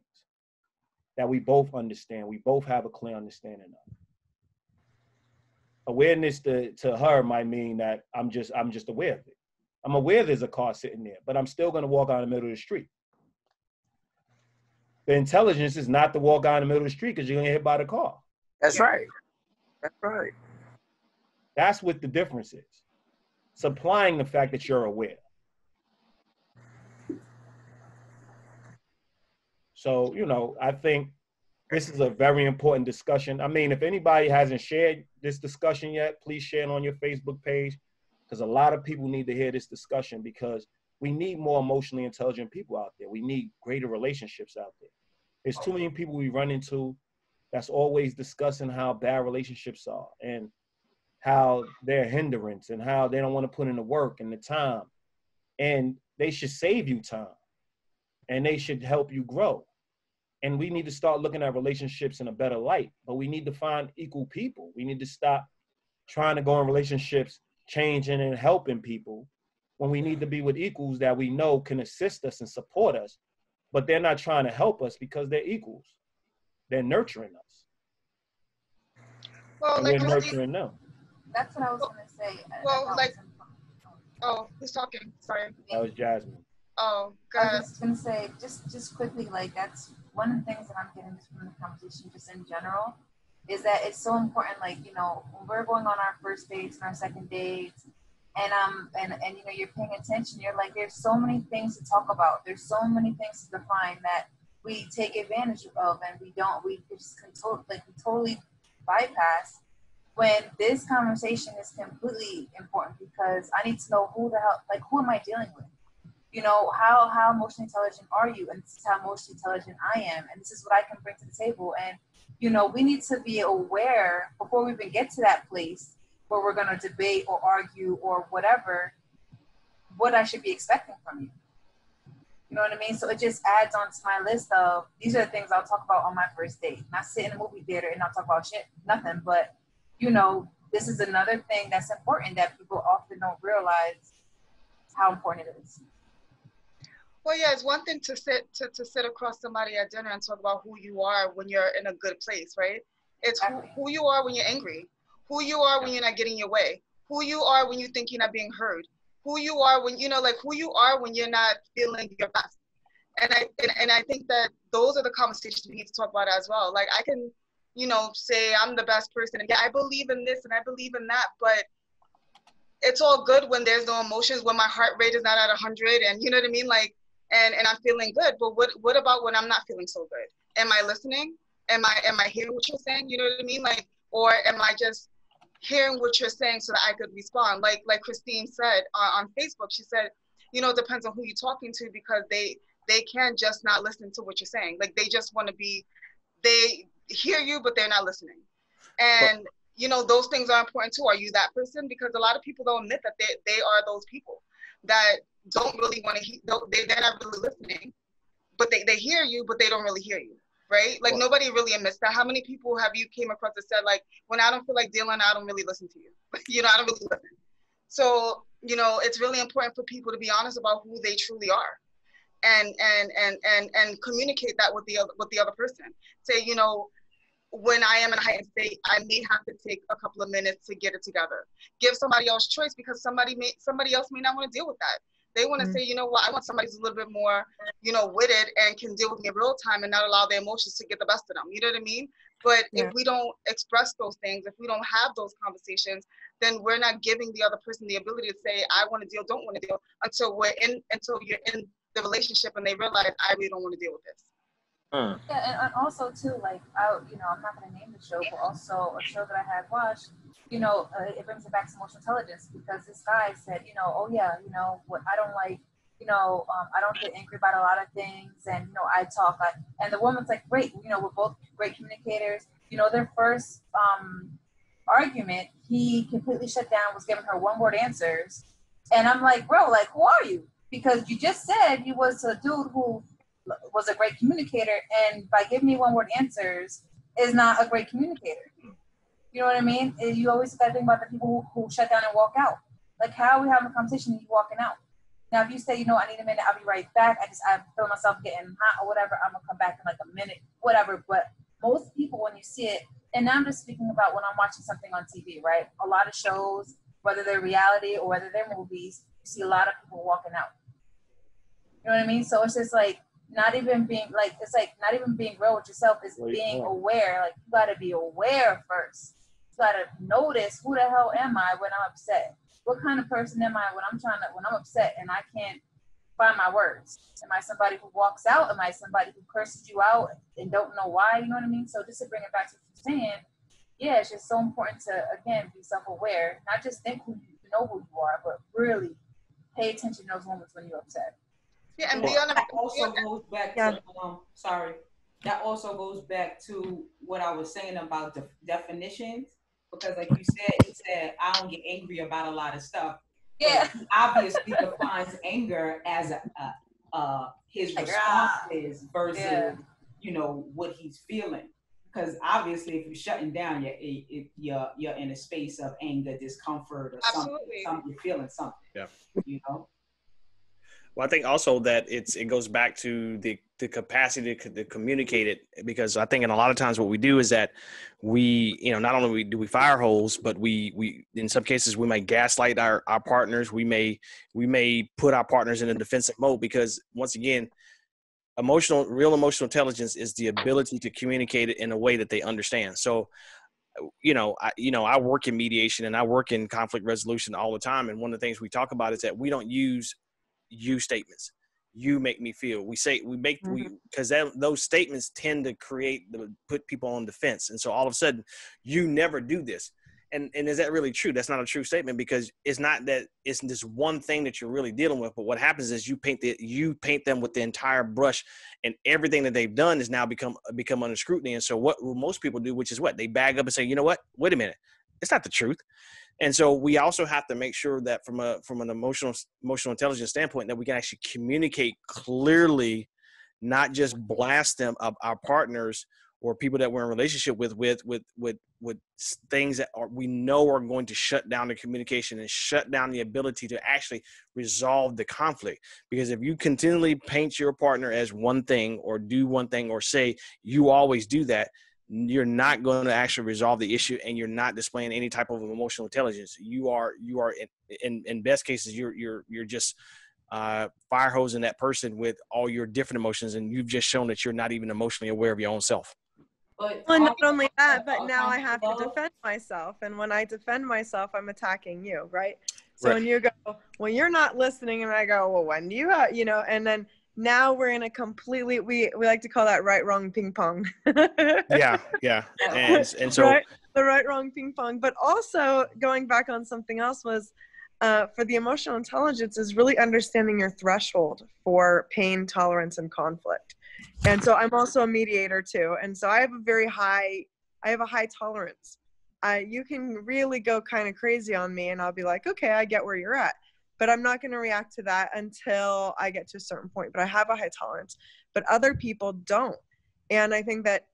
that we both understand. We both have a clear understanding of. Awareness to, to her might mean that I'm just, I'm just aware of it. I'm aware there's a car sitting there, but I'm still going to walk out in the middle of the street. The intelligence is not to walk out in the middle of the street because you're going to get hit by the car. That's right. That's right. That's what the difference is. Supplying the fact that you're aware. So, you know, I think this is a very important discussion. I mean, if anybody hasn't shared this discussion yet, please share it on your Facebook page, because a lot of people need to hear this discussion, because we need more emotionally intelligent people out there. We need greater relationships out there. There's too many people we run into that's always discussing how bad relationships are and how they're a hindrance and how they don't want to put in the work and the time. And they should save you time and they should help you grow. And we need to start looking at relationships in a better light, but we need to find equal people. We need to stop trying to go in relationships, changing and helping people, when we need to be with equals that we know can assist us and support us, but they're not trying to help us because they're equals. They're nurturing us. Well, and like, we're nurturing them. That's what I was well, going to say. Well, like, oh, who's talking? Sorry. That was Jasmine. Oh, God. I was going to say, just, just quickly, like, that's one of the things that I'm getting from the conversation just in general, is that it's so important, like, you know, when we're going on our first dates and our second dates, and um and, and you know, you're paying attention, you're like, there's so many things to talk about, there's so many things to define that we take advantage of, and we don't, we just control, like we totally bypass, when this conversation is completely important, because I need to know who the hell, like, who am I dealing with? You know, how, how emotionally intelligent are you? And this is how emotionally intelligent I am. And this is what I can bring to the table. And, you know, we need to be aware before we even get to that place where we're going to debate or argue or whatever, what I should be expecting from you. You know what I mean? So it just adds on to my list of, these are the things I'll talk about on my first date. Not sit in a movie theater and not talk about shit, nothing. But, you know, this is another thing that's important that people often don't realize how important it is. Well, yeah, it's one thing to sit to, to sit across somebody at dinner and talk about who you are when you're in a good place, right? It's who, who you are when you're angry, who you are when you're not getting your way, who you are when you think you're not being heard, who you are when, you know, like who you are when you're not feeling your best. And I, and, and I think that those are the conversations we need to talk about as well. Like I can, you know, say I'm the best person and yeah, I believe in this and I believe in that, but it's all good when there's no emotions, when my heart rate is not at one hundred and you know what I mean? Like, And, and I'm feeling good, but what, what about when I'm not feeling so good? Am I listening? Am I, am I hearing what you're saying? You know what I mean? Like, or am I just hearing what you're saying so that I could respond? Like, like Christine said on, on Facebook, she said, you know, it depends on who you're talking to because they, they can just not listen to what you're saying. Like they just want to be, they hear you, but they're not listening. And, but, you know, those things are important too. Are you that person? Because a lot of people don't admit that they, they are those people that don't really want to hear, they, they're not really listening, but they, they hear you, but they don't really hear you, right? Like well, nobody really admits that. How many people have you came across that said like, when I don't feel like dealing, I don't really listen to you. You know, I don't really listen. So, you know, it's really important for people to be honest about who they truly are and, and, and, and, and communicate that with the other, with the other person. Say, you know, when I am in a heightened state, I may have to take a couple of minutes to get it together. Give somebody else choice because somebody may, somebody else may not want to deal with that. They want to mm-hmm. say, you know what, I want somebody who's a little bit more, you know, witted and can deal with me in real time and not allow their emotions to get the best of them. You know what I mean? But yeah. if we don't express those things, if we don't have those conversations, then we're not giving the other person the ability to say, I want to deal, don't want to deal, until we're in, until you're in the relationship and they realize, I really don't want to deal with this. Mm. Yeah, and also too, like, I, you know, I'm not going to name the show, but also a show that I had watched, you know, uh, it brings it back to emotional intelligence because this guy said, you know, oh yeah, you know, what I don't like, you know, um, I don't get angry about a lot of things, and you know, I talk, I, and the woman's like, great, you know, we're both great communicators. You know, their first um, argument, he completely shut down, was giving her one word answers, and I'm like, bro, like, who are you? Because you just said you was a dude who was a great communicator, and by giving me one word answers is not a great communicator. You know what I mean? You always gotta think about the people who, who shut down and walk out. Like, how are we having a conversation and you walking out? Now if you say, you know, I need a minute, I'll be right back, I just I feel myself getting hot or whatever, I'm gonna come back in like a minute, whatever. But most people, when you see it, and now I'm just speaking about when I'm watching something on T V, right? A lot of shows, whether they're reality or whether they're movies, you see a lot of people walking out. You know what I mean? So it's just like, not even being like, it's like not even being real with yourself is being aware. Like, you gotta be aware first. You gotta notice, who the hell am I when I'm upset? What kind of person am I when I'm trying to, when I'm upset and I can't find my words? Am I somebody who walks out? Am I somebody who curses you out and don't know why? You know what I mean? So just to bring it back to what you're saying, yeah, it's just so important to, again, be self-aware. Not just think who you know who you are, but really pay attention to those moments when you're upset. Yeah, and beyond that also goes back to, um, sorry, that also goes back to what I was saying about de definitions, because like you said, you said, I don't get angry about a lot of stuff. Yeah. But obviously defines anger as a, a, a, his responses versus, yeah. you know, what he's feeling. Because obviously if you're shutting down, you're, you're, you're in a space of anger, discomfort, or something, something, you're feeling something, yeah. you know? Well, I think also that it's it goes back to the, the capacity to, to communicate it, because I think in a lot of times what we do is that we, you know, not only we do we fire holes, but we, we in some cases we might gaslight our, our partners. We may we may put our partners in a defensive mode because, once again, emotional, real emotional intelligence is the ability to communicate it in a way that they understand. So you know, I, you know, I work in mediation and I work in conflict resolution all the time. And one of the things we talk about is that we don't use you statements. You make me feel. We say we make mm-hmm. we because those statements tend to create the put people on defense. And so all of a sudden, you never do this. And and is that really true? That's not a true statement, because it's not that it's this one thing that you're really dealing with. But what happens is you paint the, you paint them with the entire brush, and everything that they've done is now become become under scrutiny. And so what most people do, which is what they bag up and say, you know what, wait a minute, it's not the truth. And so we also have to make sure that from a from an emotional emotional intelligence standpoint, that we can actually communicate clearly, not just blast them up our partners or people that we're in relationship with, with, with, with, with things that are, we know are going to shut down the communication and shut down the ability to actually resolve the conflict. Because if you continually paint your partner as one thing or do one thing or say, you always do that, you're not going to actually resolve the issue, and you're not displaying any type of emotional intelligence. You are, you are in, in, in best cases, you're, you're, you're just, uh, fire hosing that person with all your different emotions. And you've just shown that you're not even emotionally aware of your own self. But well, not only that, but now I have to defend myself. And when I defend myself, I'm attacking you, right? So right. when you go, well, you're not listening. And I go, well, when do you, have, you know, and then now we're in a completely, we, we like to call that right, wrong, ping pong. yeah, yeah. And, and so. Right? The right, wrong, ping pong. But also going back on something else was uh, for the emotional intelligence is really understanding your threshold for pain, tolerance, and conflict. And so I'm also a mediator too. And so I have a very high, I have a high tolerance. Uh, you can really go kind of crazy on me and I'll be like, okay, I get where you're at, but I'm not going to react to that until I get to a certain point, but I have a high tolerance, but other people don't. And I think that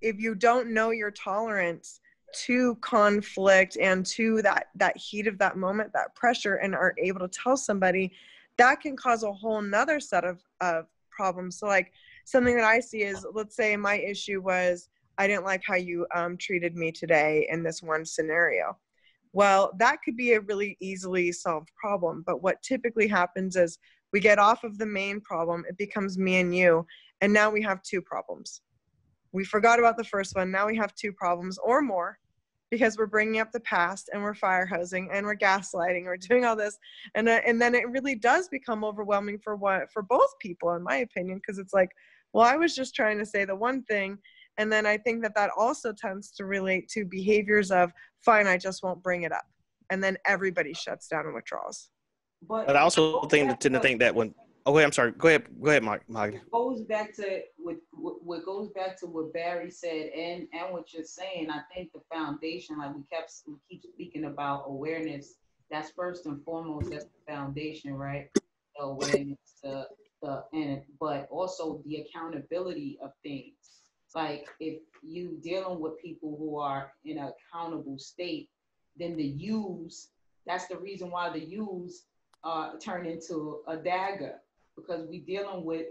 if you don't know your tolerance to conflict and to that, that heat of that moment, that pressure, and are able to tell somebody, that can cause a whole nother set of, of problems. So like, something that I see is, let's say my issue was, I didn't like how you um, treated me today in this one scenario. Well, that could be a really easily solved problem. But what typically happens is we get off of the main problem. It becomes me and you. And now we have two problems. We forgot about the first one. Now we have two problems or more, because we're bringing up the past and we're fire hosing and we're gaslighting, we're doing all this. And, uh, and then it really does become overwhelming for what, for both people, in my opinion, because it's like, well, I was just trying to say the one thing. And then I think that that also tends to relate to behaviors of, fine, I just won't bring it up. And then everybody shuts down and withdraws. But, but I also think that, tend to think that when, oh wait, I'm sorry. Go ahead, go ahead, Mike. It goes back to what, what goes back to what Barry said, and, and what you're saying. I think the foundation, like we kept, we keep speaking about awareness. That's first and foremost, that's the foundation, right? The awareness, the, the, and, but also the accountability of things. Like if you're dealing with people who are in an accountable state, then the use, that's the reason why the use uh, turn into a dagger, because we're dealing with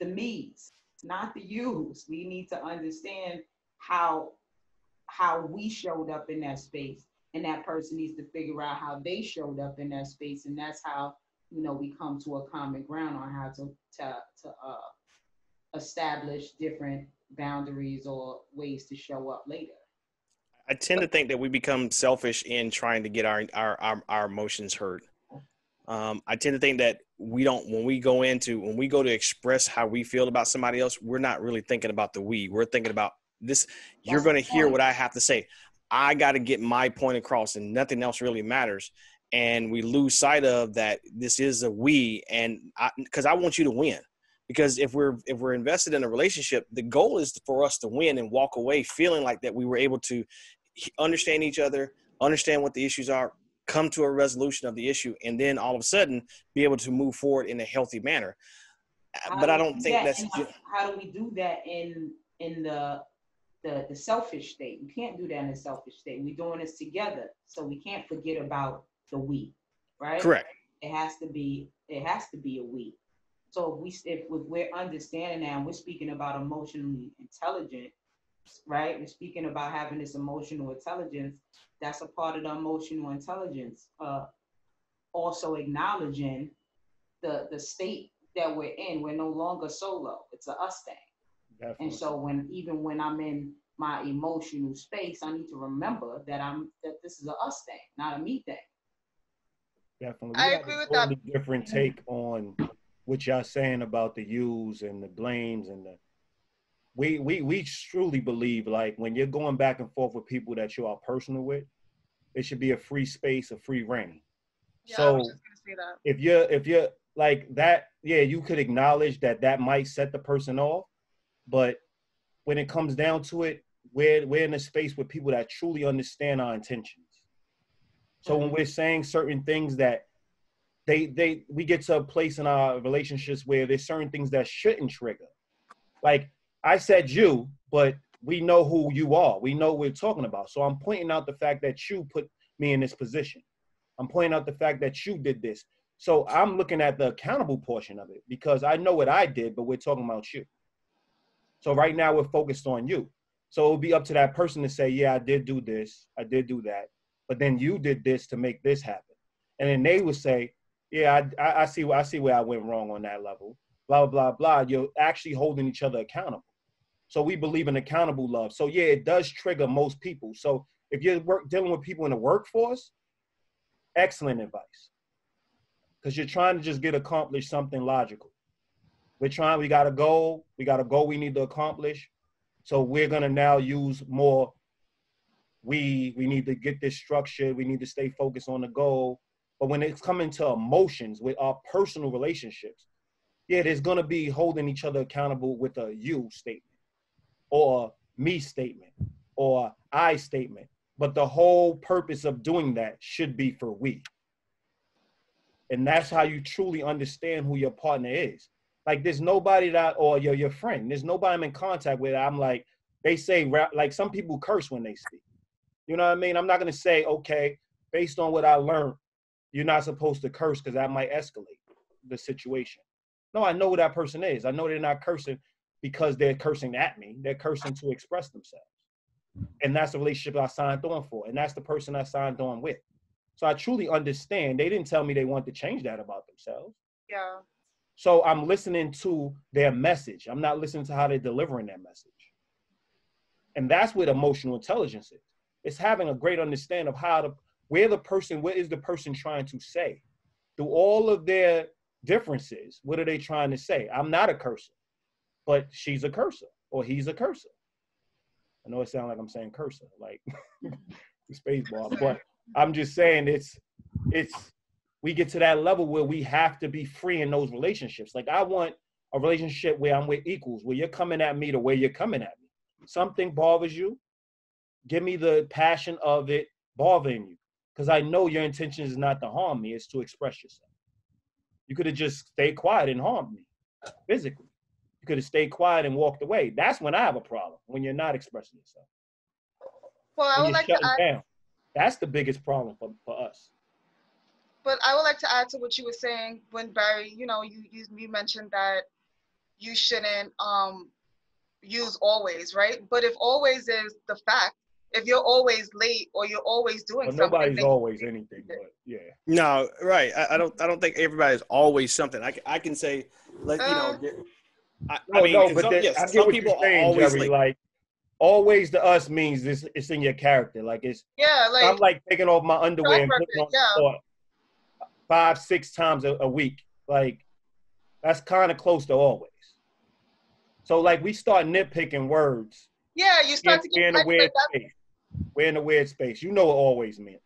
the me's, not the you's. We need to understand how, how we showed up in that space, and that person needs to figure out how they showed up in that space, and that's how, you know, we come to a common ground on how to, to, to uh, establish different boundaries or ways to show up later. I tend to think that we become selfish in trying to get our, our, our, our emotions heard. Um, I tend to think that we don't, when we go into, when we go to express how we feel about somebody else, we're not really thinking about the we. We're thinking about this. You're going to hear what I have to say. I got to get my point across, and nothing else really matters. And we lose sight of that. This is a we, and I, because I want you to win. Because if we're if we're invested in a relationship, the goal is for us to win and walk away feeling like that we were able to understand each other, understand what the issues are, come to a resolution of the issue, and then all of a sudden be able to move forward in a healthy manner. How but do I don't do think that that's how, how do we do that in in the, the the selfish state? You can't do that in a selfish state. We're doing this together, so we can't forget about the we, right? Correct. It has to be it has to be a we. So if we if we're understanding that, and we're speaking about emotionally intelligent, right? We're speaking about having this emotional intelligence. That's a part of the emotional intelligence. Uh, also acknowledging the the state that we're in. We're no longer solo. It's a us thing. Definitely. And so when even when I'm in my emotional space, I need to remember that I'm that this is a us thing, not a me thing. Definitely. I agree with that. Different take on what y'all saying about the yous and the blames and the we we we truly believe, like, when you're going back and forth with people that you are personal with, it should be a free space, a free reign. Yeah, so I was just gonna say that. if you're if you're like that, yeah, you could acknowledge that that might set the person off, but when it comes down to it, we're we're in a space with people that truly understand our intentions. So when we're saying certain things that they they we get to a place in our relationships where there's certain things that shouldn't trigger. Like I said you, but we know who you are. We know what we're talking about. So I'm pointing out the fact that you put me in this position. I'm pointing out the fact that you did this. So I'm looking at the accountable portion of it because I know what I did, but we're talking about you. So right now we're focused on you. So it'll be up to that person to say, yeah, I did do this. I did do that. But then you did this to make this happen. And then they would say, yeah, I, I, I see I see where I went wrong on that level. Blah, blah, blah. You're actually holding each other accountable. So we believe in accountable love. So yeah, it does trigger most people. So if you're work, dealing with people in the workforce, excellent advice. Because you're trying to just get accomplished something logical. We're trying, we got a goal, we got a goal we need to accomplish. So we're gonna now use more, we, we need to get this structure, we need to stay focused on the goal. But when it's coming to emotions with our personal relationships, yeah, there's gonna be holding each other accountable with a you statement, or me statement, or I statement. But the whole purpose of doing that should be for we. And that's how you truly understand who your partner is. Like there's nobody that, or your, your friend, there's nobody I'm in contact with. I'm like, they say, like some people curse when they speak. You know what I mean? I'm not gonna say, okay, based on what I learned, you're not supposed to curse because that might escalate the situation. No, I know who that person is. I know they're not cursing because they're cursing at me. They're cursing to express themselves. And that's the relationship I signed on for. And that's the person I signed on with. So I truly understand. They didn't tell me they want to change that about themselves. Yeah. So I'm listening to their message. I'm not listening to how they're delivering that message. And that's what emotional intelligence is. It's having a great understanding of how to, where the person, what is the person trying to say? Through all of their differences, what are they trying to say? I'm not a cursor. But she's a cursor, or he's a cursor. I know it sounds like I'm saying cursor, like Spaceball, but I'm just saying it's, it's, we get to that level where we have to be free in those relationships. Like I want a relationship where I'm with equals, where you're coming at me the way you're coming at me. Something bothers you, give me the passion of it bothering you. Because I know your intention is not to harm me, it's to express yourself. You could have just stayed quiet and harmed me physically. You could have stayed quiet and walked away. That's when I have a problem, when you're not expressing yourself. Well, I would like to add, down. That's the biggest problem for, for us. But I would like to add to what you were saying when Barry, you know, you you, you mentioned that you shouldn't um, use always, right? But if always is the fact, if you're always late or you're always doing well, something. Nobody's always anything, but yeah. No, right. I, I don't. I don't think everybody's always something. I I can say, like you uh, know. Get, I, I mean, no, but some, yes, I some people saying, always Jerry, like, like always to us means this it's in your character. Like it's yeah, like I'm like taking off my underwear and putting on yeah. the five, six times a, a week. Like that's kind of close to always. So like we start nitpicking words. Yeah, you start to get we're in a weird space. We're in a weird space. You know what always meant.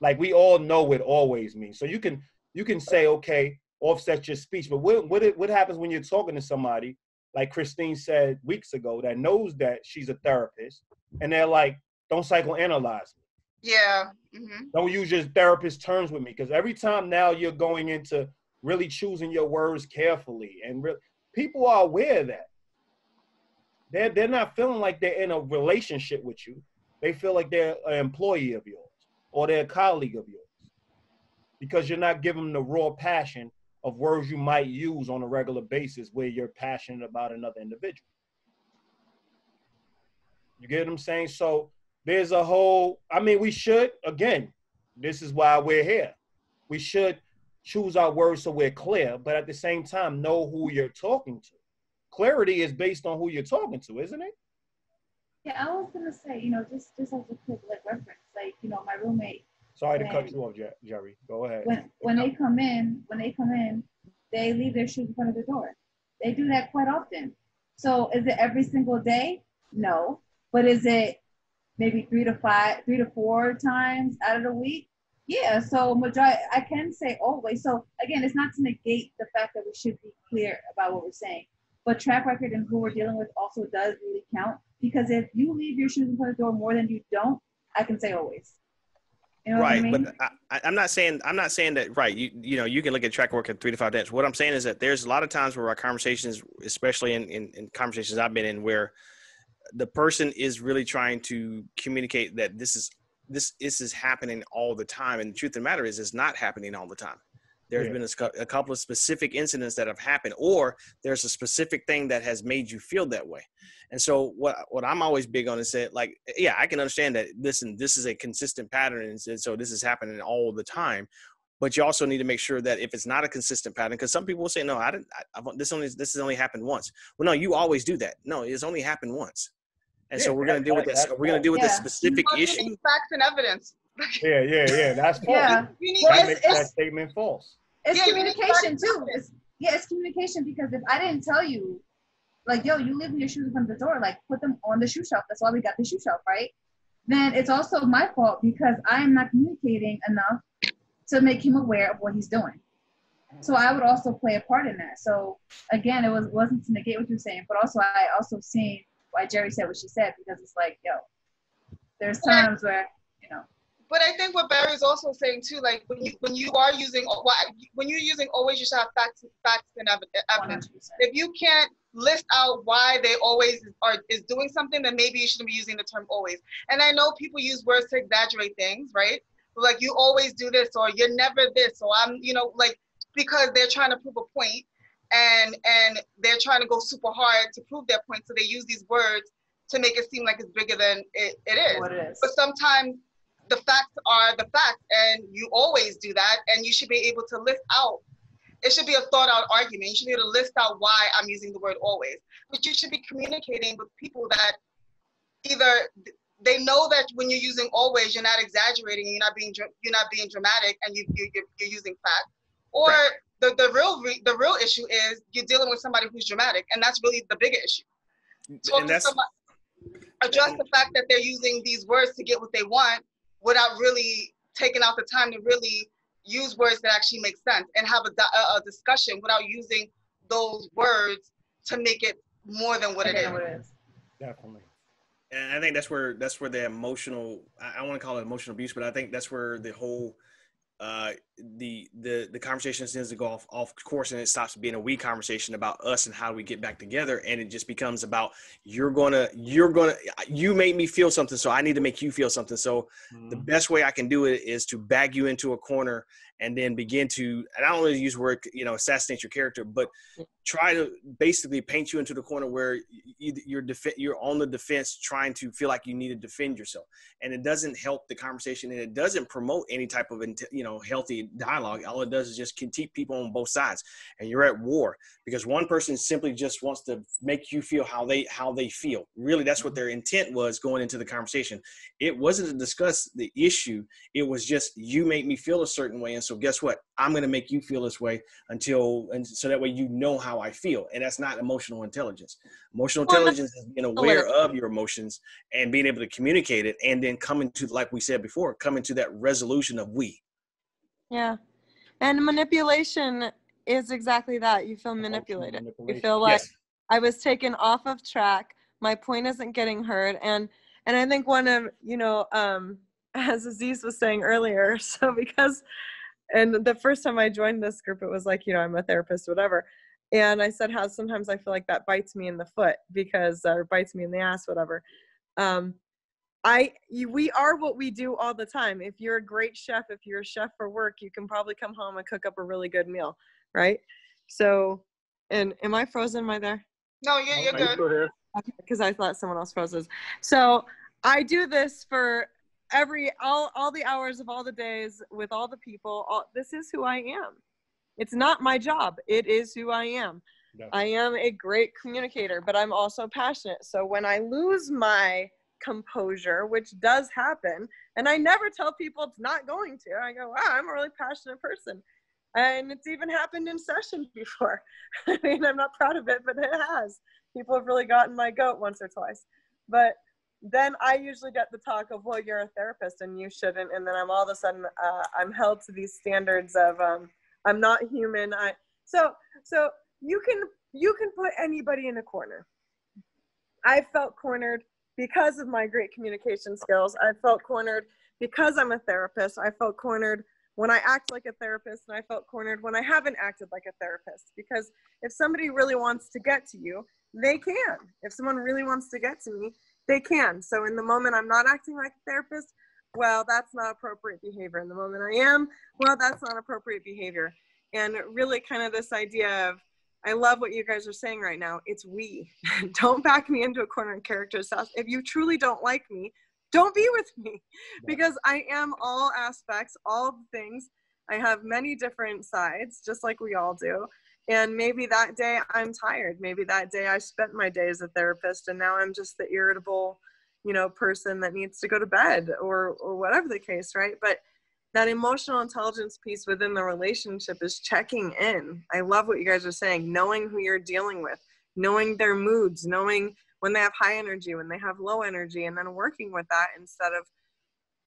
Like we all know what always means. So you can you can say, okay, offset your speech, but what what what happens when you're talking to somebody like Christine said weeks ago that knows that she's a therapist, and they're like, "Don't psychoanalyze me." Yeah. Mm-hmm. Don't use your therapist terms with me, because every time now you're going into really choosing your words carefully, and re- people are aware of that they're they're not feeling like they're in a relationship with you. They feel like they're an employee of yours or they're a colleague of yours because you're not giving them the raw passion of words you might use on a regular basis where you're passionate about another individual. You get what I'm saying? So there's a whole, I mean, we should, again, this is why we're here. We should choose our words so we're clear, but at the same time, know who you're talking to. Clarity is based on who you're talking to, isn't it? Yeah, I was gonna say, you know, just just as a quick like reference, like, you know, my roommate. Sorry to cut you off, Jerry. Go ahead. When when they come in, when they come in, they leave their shoes in front of the door. They do that quite often. So is it every single day? No, but is it maybe three to five, three to four times out of the week? Yeah. So majority, I can say always. So again, it's not to negate the fact that we should be clear about what we're saying, but track record and who we're dealing with also does really count. Because if you leave your shoes in front of the door more than you don't, I can say always. You know right, I mean? But I, I'm not saying I'm not saying that. Right, you you know you can look at track work in three to five days. What I'm saying is that there's a lot of times where our conversations, especially in, in in conversations I've been in, where the person is really trying to communicate that this is this this is happening all the time, and the truth of the matter is, it's not happening all the time. There's yeah. been a, a couple of specific incidents that have happened, or there's a specific thing that has made you feel that way. And so what, what I'm always big on is that, like, yeah, I can understand that, listen, this is a consistent pattern. And so this is happening all the time, but you also need to make sure that if it's not a consistent pattern, because some people will say, no, I didn't, I, I, this only, this has only happened once. Well, no, you always do that. No, it's only happened once. And yeah, so we're going to deal with this. We're going to deal with yeah. this specific issue. Facts and evidence. Yeah. Yeah. Yeah. That's false. Yeah. That makes that statement false. It's yeah, communication too. It's, yeah, it's communication, because if I didn't tell you, like, yo, you leaving your shoes in front of the door, like, put them on the shoe shelf. That's why we got the shoe shelf, right? Then it's also my fault, because I am not communicating enough to make him aware of what he's doing. So I would also play a part in that. So again, it was wasn't to negate what you're saying, but also I also seen why Jerry said what she said, because it's like, yo, there's times where, you know. But I think what Barry's also saying too, like when you when you are using when you're using always, you should have facts, facts and evidence. one hundred percent. If you can't list out why they always are is doing something, then maybe you shouldn't be using the term always. And I know people use words to exaggerate things, right? Like, you always do this, or you're never this, or I'm, you know, like, because they're trying to prove a point, and and they're trying to go super hard to prove their point, so they use these words to make it seem like it's bigger than it, it is. What it is. But sometimes the facts are the facts, and you always do that, and you should be able to list out. It should be a thought out argument. You should be able to list out why I'm using the word always. But you should be communicating with people that either they know that when you're using always, you're not exaggerating, you're not being you're not being dramatic, and you, you you're, you're using facts. Or right. the the real re, the real issue is you're dealing with somebody who's dramatic, and that's really the bigger issue. Talk and to that's, somebody, address the fact that they're using these words to get what they want, without really taking out the time to really use words that actually make sense, and have a, a, a discussion without using those words to make it more than what it is. Definitely. And I think that's where that's where the emotional, I, I want to call it emotional abuse, but I think that's where the whole uh, the the the conversation tends to go off off course, and it stops being a we conversation about us and how do we get back together, and it just becomes about you're gonna you're gonna you made me feel something, so I need to make you feel something. So mm-hmm. the best way I can do it is to bag you into a corner, and then begin to, and I don't really use the word, you know, assassinate your character, but try to basically paint you into the corner where you're def- you're on the defense, trying to feel like you need to defend yourself. And it doesn't help the conversation, and it doesn't promote any type of, you know, healthy dialogue. All it does is just keep people on both sides, and you're at war because one person simply just wants to make you feel how they, how they feel. Really, that's what their intent was going into the conversation. It wasn't to discuss the issue. It was just, you make me feel a certain way. And so So guess what? I'm going to make you feel this way until, and so that way you know how I feel. And that's not emotional intelligence. Emotional intelligence is being aware of your emotions and being able to communicate it, and then coming to, like we said before, coming to that resolution of we. Yeah. And manipulation is exactly that. You feel manipulated. You feel like, yes, I was taken off of track. My point isn't getting heard. And, and I think one of, you know, um, as Aziz was saying earlier, so because and the first time I joined this group, it was like, you know, I'm a therapist, whatever. And I said how sometimes I feel like that bites me in the foot because, or bites me in the ass, whatever. Um, I, you, we are what we do all the time. If you're a great chef, if you're a chef for work, you can probably come home and cook up a really good meal, right? So, and am I frozen? Am I there? No, you're, you're good. Because okay, 'cause I thought someone else froze. So I do this for every all all the hours of all the days with all the people. All, this is who I am. It's not my job. It is who I am. No. I am a great communicator, but I'm also passionate. So when I lose my composure, which does happen, and I never tell people it's not going to, I go, wow, I'm a really passionate person. And it's even happened in session before. I mean, I'm not proud of it, but it has. People have really gotten my goat once or twice. But then I usually get the talk of, well, you're a therapist and you shouldn't. And then I'm all of a sudden, uh, I'm held to these standards of, um, I'm not human. I, so, so you can, you can put anybody in a corner. I felt cornered because of my great communication skills. I felt cornered because I'm a therapist. I felt cornered when I act like a therapist, and I felt cornered when I haven't acted like a therapist, because if somebody really wants to get to you, they can. If someone really wants to get to me, they can. So in the moment I'm not acting like a therapist, well, that's not appropriate behavior. In the moment I am, well, that's not appropriate behavior. And really kind of this idea of, I love what you guys are saying right now. It's we. Don't back me into a corner and characterize. If you truly don't like me, don't be with me, because I am all aspects, all things. I have many different sides, just like we all do. And maybe that day I'm tired. Maybe that day I spent my day as a therapist, and now I'm just the irritable, you know, person that needs to go to bed, or, or whatever the case, right? But that emotional intelligence piece within the relationship is checking in. I love what you guys are saying, knowing who you're dealing with, knowing their moods, knowing when they have high energy, when they have low energy, and then working with that instead of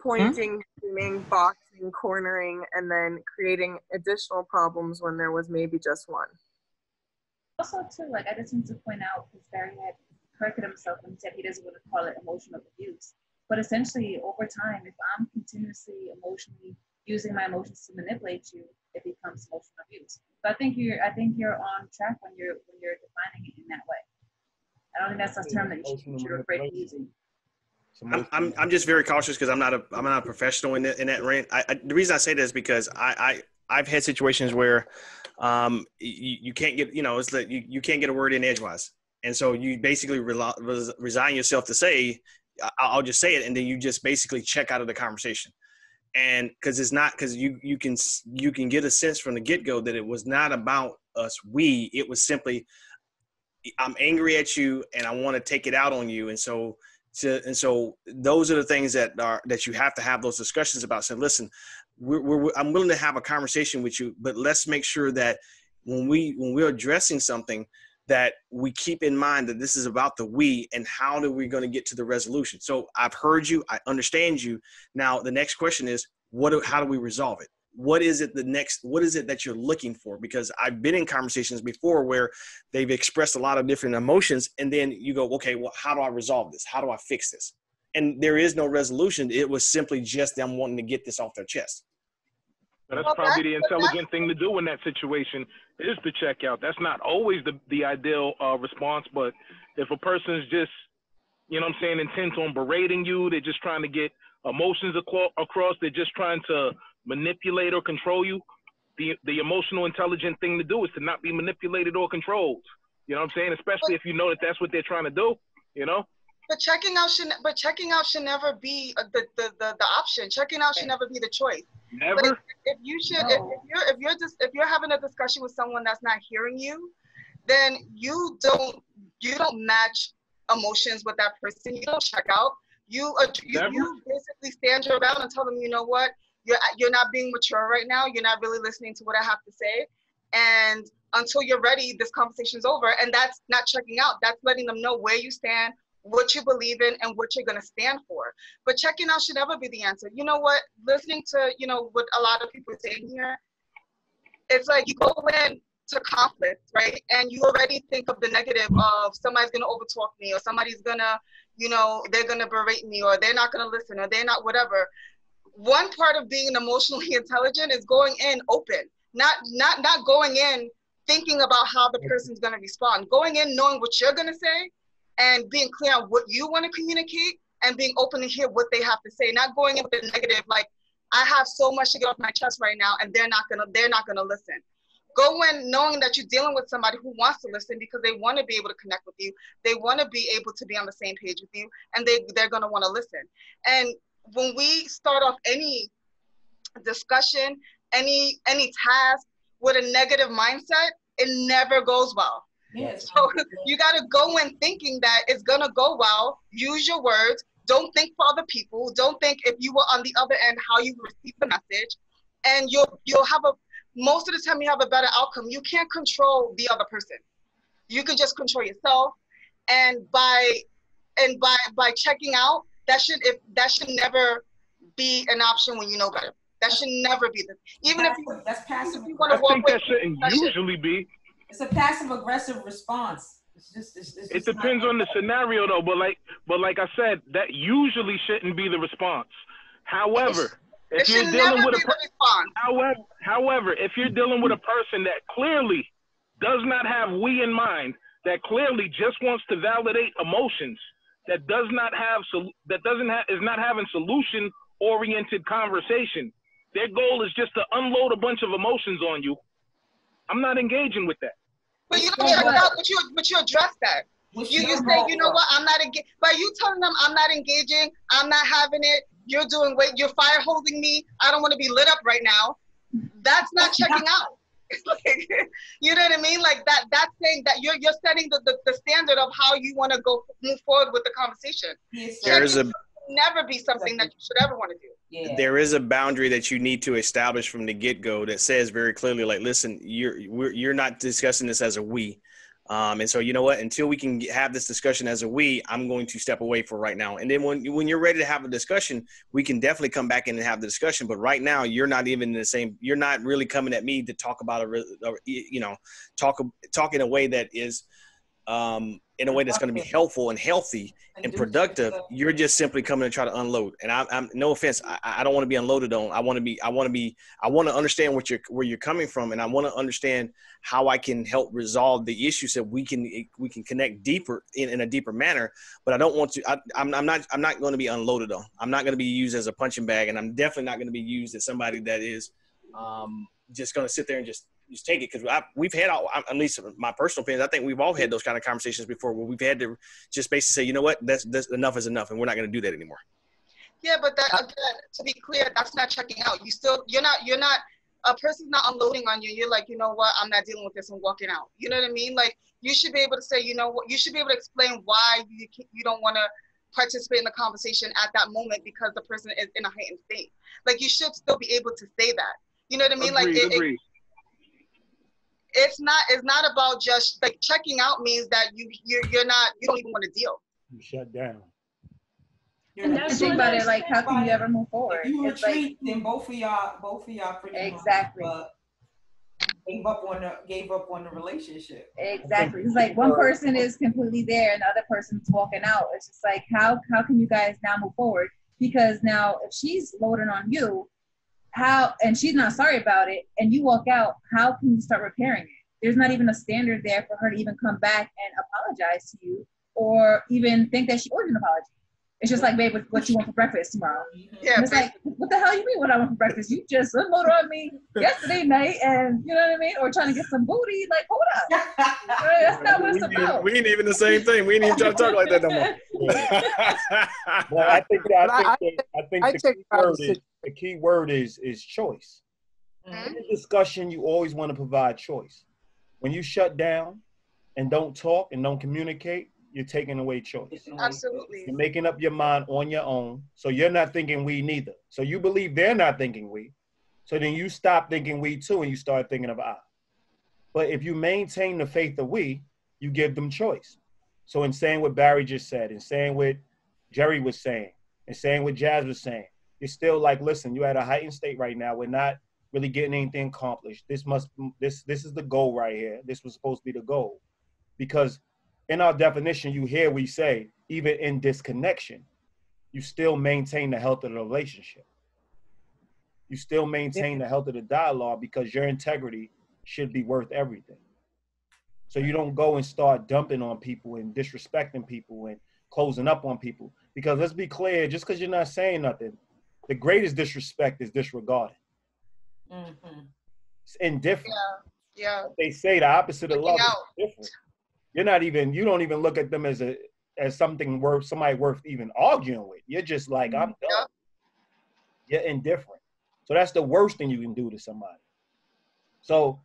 pointing, mm-hmm. boxing, cornering, and then creating additional problems when there was maybe just one. Also, too, like, I just want to point out, because Barry had corrected himself and said he doesn't want to call it emotional abuse. But essentially, over time, if I'm continuously emotionally using my emotions to manipulate you, it becomes emotional abuse. So I think you're, I think you're on track when you're when you're defining it in that way. I don't think that's a term that you should be afraid of using. I'm, I'm, I'm just very cautious because I'm not a I'm not a professional in that, in that rant. I, I, the reason I say that is because I, I I've had situations where um you, you can't get, you know, it's like you, you can't get a word in edgewise, and so you basically rely, res, resign yourself to say I'll just say it, and then you just basically check out of the conversation. And because it's not because you you can you can get a sense from the get-go that it was not about us we it was simply I'm angry at you and I want to take it out on you. And so, to, and so those are the things that are, that you have to have those discussions about. So listen, we're, we're, I'm willing to have a conversation with you, but let's make sure that when we, when we're addressing something, that we keep in mind that this is about the we and how are we going to get to the resolution. So I've heard you, I understand you. Now the next question is, what, do, how do we resolve it? What is it the next, what is it that you're looking for? Because I've been in conversations before where they've expressed a lot of different emotions. And then you go, okay, well, how do I resolve this? How do I fix this? And there is no resolution. It was simply just them wanting to get this off their chest. But that's probably the intelligent thing to do in that situation is to check out. That's not always the, the ideal uh, response. But if a person's just, you know what I'm saying, intent on berating you, they're just trying to get emotions across, they're just trying to manipulate or control you, the the emotional intelligent thing to do is to not be manipulated or controlled. You know what I'm saying? Especially if you know that that's what they're trying to do, you know? But checking out should, but checking out should never be the, the, the, the option. Checking out should never be the choice. Never? But if, if you should, no. if, if you're, if you're just, if you're having a discussion with someone that's not hearing you, then you don't, you don't match emotions with that person. You don't check out. You, you, you basically stand your ground and tell them, you know what? You're, you're not being mature right now. You're not really listening to what I have to say. And until you're ready, this conversation's over. And that's not checking out. That's letting them know where you stand, what you believe in, and what you're going to stand for. But checking out should never be the answer. You know what? Listening to, you know, what a lot of people are saying here, it's like you go in to conflict, right? And you already think of the negative of somebody's going to overtalk me, or somebody's going to, you know, they're going to berate me, or they're not going to listen, or they're not whatever. One part of being emotionally intelligent is going in open, not not not going in thinking about how the person's going to respond, going in knowing what you're going to say and being clear on what you want to communicate and being open to hear what they have to say, not going in with the negative, like I have so much to get off my chest right now and they're not gonna they're not gonna listen. Go in knowing that you're dealing with somebody who wants to listen because they want to be able to connect with you, they want to be able to be on the same page with you, and they they're going to want to listen. And when we start off any discussion, any any task with a negative mindset, it never goes well. Yes. So you got to go in thinking that it's going to go well. Use your words. Don't think for other people. Don't think if you were on the other end, how you receive the message. And you'll, you'll have a, most of the time you have a better outcome. You can't control the other person. You can just control yourself. And by, and by, by checking out, that should, if that should never be an option when you know better. That should never be the, even passive, if you, that's passive. If you want to I walk think away, that shouldn't that usually should. be. It's a passive aggressive response. It's just, it's, it's just it depends on the scenario though, but like, but like I said, that usually shouldn't be the response. However, it if you're dealing with a response. However, however, if you're dealing with a person that clearly does not have we in mind, that clearly just wants to validate emotions, that does not have that doesn't have is not having solution oriented conversation. Their goal is just to unload a bunch of emotions on you. I'm not engaging with that. But you don't check out, but you but you address that. What's you you say, you know what, I'm not engaged. But you telling them I'm not engaging, I'm not having it, you're doing wait, you're fire holding me, I don't want to be lit up right now. That's not checking out. Like, you know what I mean? Like that that's saying that you're you're setting the, the, the standard of how you want to go move forward with the conversation. Yes, there is a never be something that you should ever want to do. Yeah. There is a boundary that you need to establish from the get-go that says very clearly, like, listen, you're we're, you're not discussing this as a we. Um, and so, you know what, until we can have this discussion as a we, I'm going to step away for right now. And then when, when you're ready to have a discussion, we can definitely come back in and have the discussion. But right now, you're not even in the same, you're not really coming at me to talk about, a, a you know, talk, talk in a way that is, um, in a way that's going to be helpful and healthy and productive. You're just simply coming to try to unload. And I, I'm no offense. I, I don't want to be unloaded on. I want to be, I want to be, I want to understand what you're, where you're coming from. And I want to understand how I can help resolve the issues that we can, we can connect deeper in, in a deeper manner, but I don't want to, I, I'm, I'm not, I'm not going to be unloaded on. I'm not going to be used as a punching bag, and I'm definitely not going to be used as somebody that is um, just going to sit there and just, just take it, because we've had, all, at least my personal opinion, I think we've all had those kind of conversations before where we've had to just basically say, you know what, that's, that's enough is enough, and we're not going to do that anymore. Yeah, but that, again, to be clear, that's not checking out. You still, you're not, you're not, a person's not unloading on you. You're like, you know what, I'm not dealing with this and walking out. You know what I mean? Like, you should be able to say, you know what, you should be able to explain why you, you don't want to participate in the conversation at that moment because the person is in a heightened state. Like, you should still be able to say that. You know what I mean? Agreed, like, it, it, It's not, it's not about just like checking out means that you, you're, you're not, you don't even want to deal. You shut down. And that's the thing about it, like, how can you ever move forward? If you retreat, like, then both of y'all, both of y'all pretty much exactly. uh, gave up on the, gave up on the relationship. Exactly. It's like one person is completely there and the other person's walking out. It's just like, how, how can you guys now move forward? Because now if she's loading on you, how, and she's not sorry about it, and you walk out, how can you start repairing it? There's not even a standard there for her to even come back and apologize to you or even think that she owes an apology. It's just like, babe, what, what you want for breakfast tomorrow? Yeah, it's like, what the hell you mean what I want for breakfast? You just unloaded on me yesterday night, and you know what I mean? Or trying to get some booty, like, hold up. That's not what it's about. We ain't even the same thing. We ain't even trying to talk like that no more. Well, I think that, I think that, I think I the key word is, the key word is, is choice. Mm-hmm. In a discussion, you always want to provide choice. When you shut down and don't talk and don't communicate, you're taking away choice. Absolutely. You're making up your mind on your own. So you're not thinking we neither. So you believe they're not thinking we. So then you stop thinking we too and you start thinking of I. But if you maintain the faith of we, you give them choice. So in saying what Barry just said, and saying what Jerry was saying, and saying what Jazz was saying, you're still like, listen, you're at a heightened state right now. We're not really getting anything accomplished. This must, this, this is the goal right here. This was supposed to be the goal. Because in our definition, you hear we say, even in disconnection, you still maintain the health of the relationship. You still maintain the health of the dialogue because your integrity should be worth everything. So you don't go and start dumping on people and disrespecting people and closing up on people. Because let's be clear, just because you're not saying nothing, the greatest disrespect is disregarding. Mm-hmm. It's indifferent. Yeah, yeah. They say the opposite of love is different. You're not even, you don't even look at them as a, as something worth, somebody worth even arguing with. You're just like, I'm done. Yep. You're indifferent. So that's the worst thing you can do to somebody. So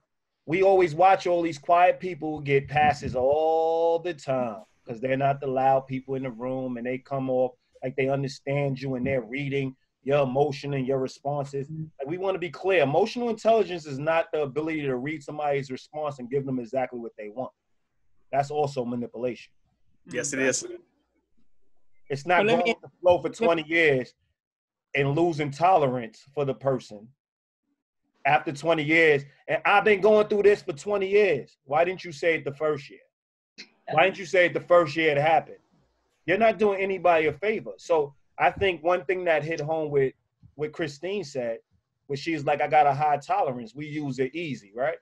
we always watch all these quiet people get passes all the time because they're not the loud people in the room, and they come off like they understand you and they're reading your emotion and your responses. Like, we want to be clear. Emotional intelligence is not the ability to read somebody's response and give them exactly what they want. That's also manipulation. Yes, it is. It's not going with the flow for twenty years and losing tolerance for the person after twenty years. And I've been going through this for twenty years. Why didn't you say it the first year? Why didn't you say it the first year it happened? You're not doing anybody a favor. So I think one thing that hit home with what Christine said, where she's like, I got a high tolerance. We use it easy, right?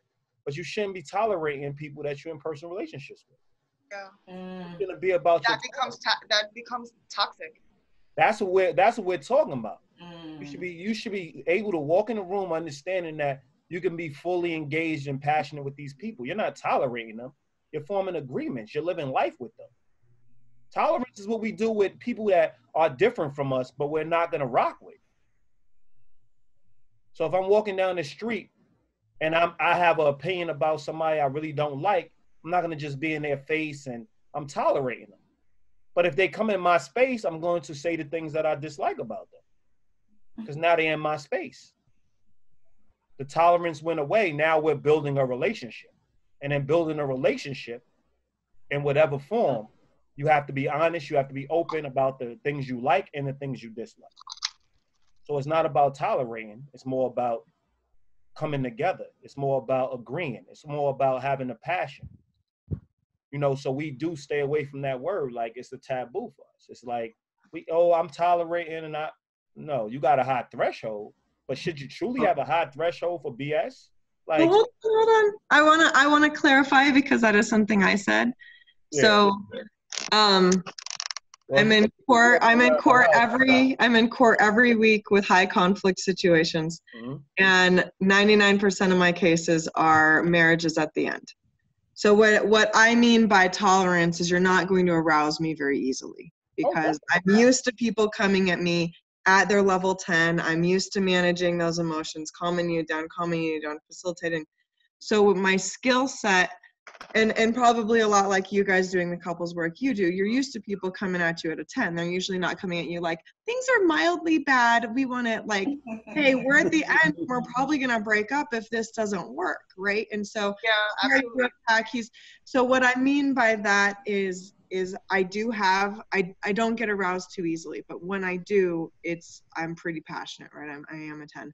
But you shouldn't be tolerating people that you're in personal relationships with. Yeah. Mm. It's gonna be about that becomes to that becomes toxic. That's what we're, that's what we're talking about. Mm. You should be you should be able to walk in the room understanding that you can be fully engaged and passionate with these people. You're not tolerating them. You're forming agreements. You're living life with them. Tolerance is what we do with people that are different from us, but we're not gonna rock with. So if I'm walking down the street and I'm I have an opinion about somebody I really don't like, I'm not going to just be in their face and I'm tolerating them. But if they come in my space, I'm going to say the things that I dislike about them because now they're in my space. The tolerance went away. Now we're building a relationship, and in building a relationship in whatever form, you have to be honest. You have to be open about the things you like and the things you dislike. So it's not about tolerating. It's more about coming together. It's more about agreeing. It's more about having a passion. You know, so we do stay away from that word. Like, it's a taboo for us. It's like, we, oh, I'm tolerating and I, no, you got a high threshold, but should you truly have a high threshold for B S? Like, well, hold on. I want to, I want to clarify because that is something I said. Yeah. So, um, well, I'm in court, I'm in court every, I'm in court every week with high conflict situations. Mm-hmm. And ninety-nine percent of my cases are marriages at the end. So what, what I mean by tolerance is you're not going to arouse me very easily because okay. I'm used to people coming at me at their level ten. I'm used to managing those emotions, calming you down, calming you down, facilitating. So with my skill set, and, and probably a lot like you guys doing the couples work you do, you're used to people coming at you at a ten. They're usually not coming at you like, things are mildly bad. We want to like, hey, we're at the end. We're probably going to break up if this doesn't work, right? And so, yeah, back, he's, so what I mean by that is, is I do have, I, I don't get aroused too easily, but when I do, it's, I'm pretty passionate, right? I'm, I am a ten.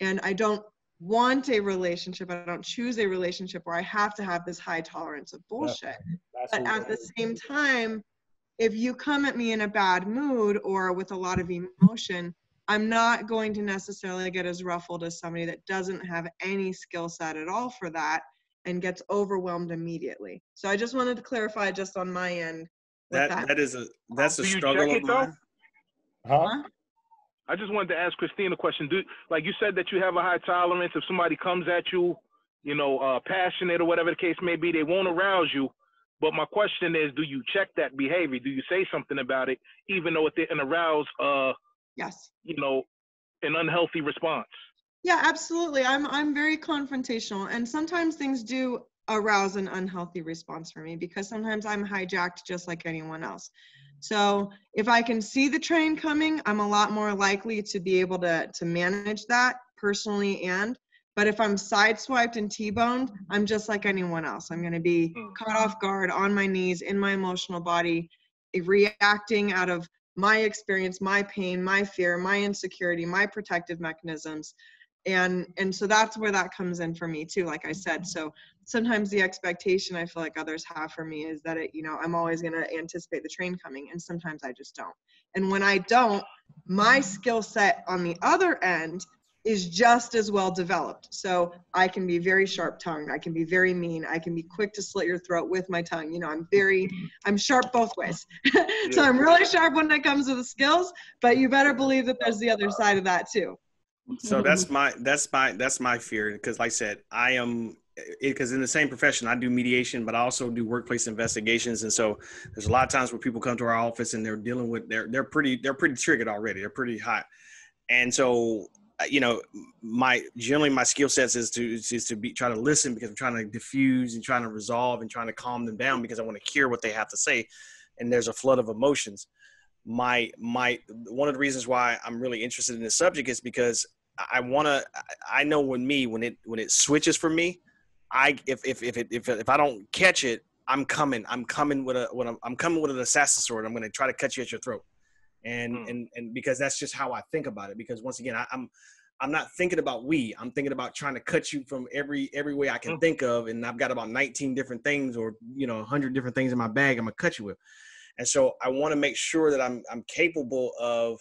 And I don't want a relationship, I don't choose a relationship where I have to have this high tolerance of bullshit. That's but at the same time, if you come at me in a bad mood or with a lot of emotion, I'm not going to necessarily get as ruffled as somebody that doesn't have any skill set at all for that and gets overwhelmed immediately. So I just wanted to clarify just on my end. That, that that is a that's a struggle of mine. Huh? I just wanted to ask Christine a question. Do, like you said that you have a high tolerance. If somebody comes at you, you know, uh, passionate or whatever the case may be, they won't arouse you. But my question is, do you check that behavior? Do you say something about it, even though it's an aroused, uh, yes, you know, an unhealthy response? Yeah, absolutely. I'm, I'm very confrontational. And sometimes things do arouse an unhealthy response for me because sometimes I'm hijacked just like anyone else. So if I can see the train coming, I'm a lot more likely to be able to, to manage that personally. And, but if I'm sideswiped and T-boned, I'm just like anyone else. I'm going to be caught off guard, on my knees, in my emotional body, reacting out of my experience, my pain, my fear, my insecurity, my protective mechanisms. And, and so that's where that comes in for me too, like I said. So sometimes the expectation I feel like others have for me is that, it, you know, I'm always going to anticipate the train coming, and sometimes I just don't. And when I don't, my skill set on the other end is just as well developed. So I can be very sharp tongued. I can be very mean. I can be quick to slit your throat with my tongue. You know, I'm very, I'm sharp both ways. So I'm really sharp when it comes to the skills, but you better believe that there's the other side of that too. So that's my, that's my, that's my fear. Because like I said, I am, because in the same profession, I do mediation, but I also do workplace investigations. And so there's a lot of times where people come to our office and they're dealing with, they're, they're pretty, they're pretty triggered already. They're pretty hot. And so you know, my generally my skill sets is to is to be try to listen, because I'm trying to diffuse and trying to resolve and trying to calm them down, because I want to hear what they have to say. And there's a flood of emotions. My my one of the reasons why I'm really interested in this subject is because I want to. I know when me when it when it switches for me, I if if if it, if if I don't catch it, I'm coming. I'm coming with a when I'm, I'm coming with an assassin sword. I'm going to try to cut you at your throat. And, mm. and, and because that's just how I think about it. Because once again, I, I'm, I'm not thinking about we, I'm thinking about trying to cut you from every, every way I can mm. think of. And I've got about nineteen different things, or, you know, a hundred different things in my bag I'm gonna cut you with. And so I want to make sure that I'm, I'm capable of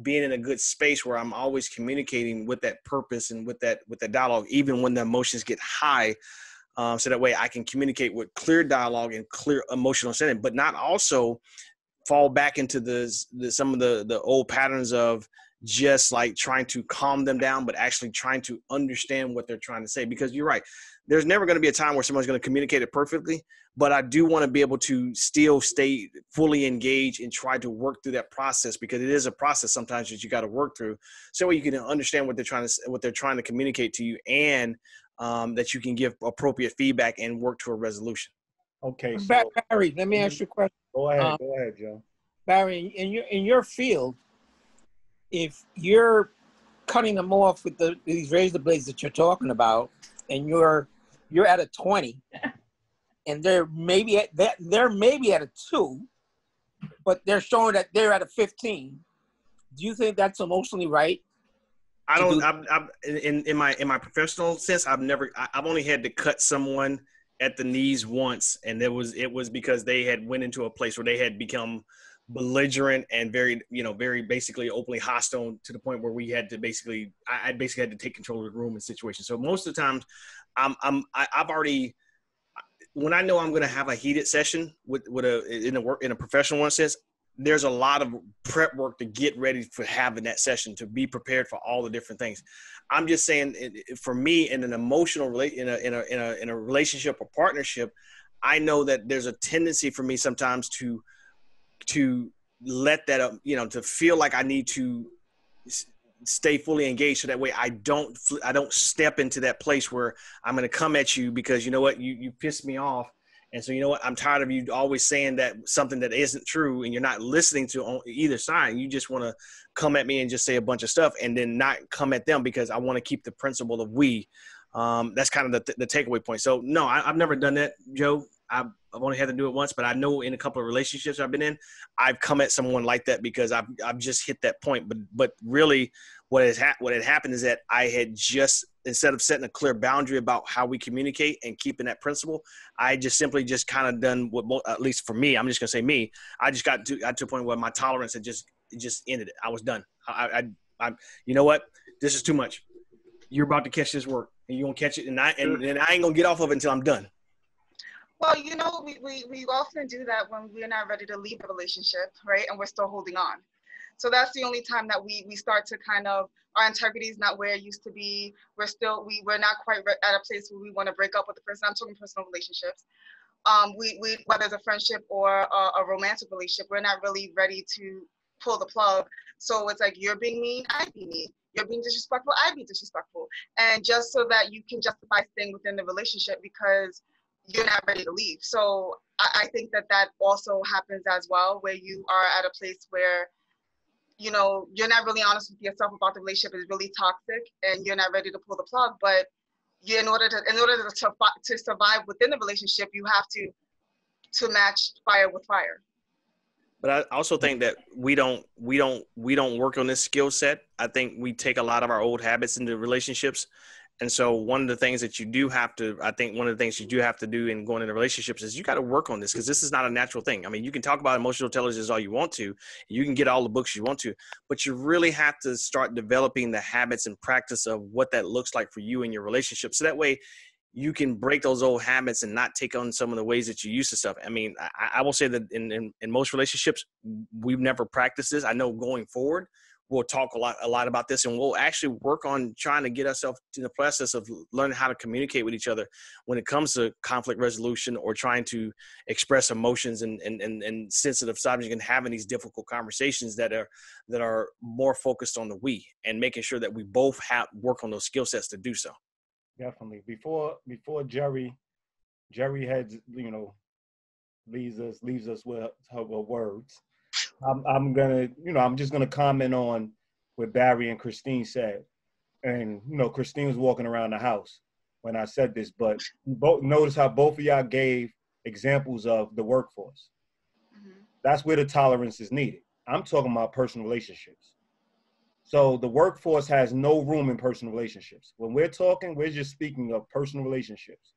being in a good space where I'm always communicating with that purpose and with that, with the dialogue, even when the emotions get high. Um, so that way I can communicate with clear dialogue and clear emotional sentiment, but not also fall back into the, the some of the the old patterns of just like trying to calm them down, but actually trying to understand what they're trying to say. Because you're right, there's never going to be a time where someone's going to communicate it perfectly, but I do want to be able to still stay fully engaged and try to work through that process, because it is a process sometimes that you got to work through, so you can understand what they're trying to what they're trying to communicate to you, and um, that you can give appropriate feedback and work to a resolution. Okay, so Barry, let me ask you a question. Go ahead, um, go ahead, Joe. Barry, in your in your field, if you're cutting them off with the, these razor blades that you're talking about, and you're you're at a twenty, and they're maybe at that they're maybe at a two, but they're showing that they're at a fifteen. Do you think that's emotionally right? I don't. Do I'm, I'm, in in my in my professional sense, I've never. I, I've only had to cut someone at the knees once, and it was it was because they had went into a place where they had become belligerent and very you know very basically openly hostile, to the point where we had to basically I, I basically had to take control of the room and situation. So most of the times, I'm I'm I, I've already, when I know I'm going to have a heated session with with a in a work in a professional one sense, there's a lot of prep work to get ready for having that session, to be prepared for all the different things. I'm just saying, for me, in an emotional relate in a, in a, in a, in a relationship or partnership, I know that there's a tendency for me sometimes to, to let that, you know, to feel like I need to stay fully engaged. So that way I don't, I don't step into that place where I'm going to come at you because you know what, you, you pissed me off. And so, you know what, I'm tired of you always saying that something that isn't true, and you're not listening to on either side. You just want to come at me and just say a bunch of stuff and then not come at them, because I want to keep the principle of we. Um, that's kind of the, th the takeaway point. So, no, I I've never done that, Joe. I've, I've only had to do it once, but I know in a couple of relationships I've been in, I've come at someone like that because I've, I've just hit that point. But but really what, has ha what had happened is that I had just – instead of setting a clear boundary about how we communicate and keeping that principle, I just simply just kind of done what, at least for me, I'm just going to say me, I just got to, got to a point where my tolerance had just, it just ended it. I was done. I, I, I, you know what? This is too much. You're about to catch this work, and you're going to catch it. And I, and, and I ain't going to get off of it until I'm done. Well, you know, we, we, we often do that when we're not ready to leave a relationship, right? And we're still holding on. So that's the only time that we, we start to kind of, our integrity is not where it used to be. We're still, we, we're not quite at a place where we want to break up with the person. I'm talking personal relationships. Um, we, we, whether it's a friendship or a, a romantic relationship, we're not really ready to pull the plug. So it's like, you're being mean, I be mean. You're being disrespectful, I be disrespectful. And just so that you can justify staying within the relationship because you're not ready to leave. So I, I think that that also happens as well, where you are at a place where you know, you're not really honest with yourself about the relationship. Is really toxic, and you're not ready to pull the plug. But you, in order to, in order to to survive within the relationship, you have to to match fire with fire. But I also think that we don't, we don't, we don't work on this skill set. I think we take a lot of our old habits into relationships, and so one of the things that you do have to, I think, one of the things you do have to do in going into relationships is you got to work on this, because this is not a natural thing. I mean, you can talk about emotional intelligence all you want to, you can get all the books you want to, but you really have to start developing the habits and practice of what that looks like for you in your relationship. So that way you can break those old habits and not take on some of the ways that you used to stuff. I mean, I, I will say that in, in, in most relationships, we've never practiced this. I know going forward, we'll talk a lot, a lot about this, and we'll actually work on trying to get ourselves to the process of learning how to communicate with each other when it comes to conflict resolution or trying to express emotions and, and, and, and sensitive subjects, and having these difficult conversations that are, that are more focused on the we, and making sure that we both have work on those skill sets to do so. Definitely. Before, before Jerry, Jerry had, you know, leaves us, leaves us with her words. I'm, I'm gonna, you know, I'm just gonna comment on what Barry and Christine said. And, you know, Christine was walking around the house when I said this, but you both notice how both of y'all gave examples of the workforce. Mm-hmm. That's where the tolerance is needed. I'm talking about personal relationships. So the workforce has no room in personal relationships. When we're talking, we're just speaking of personal relationships.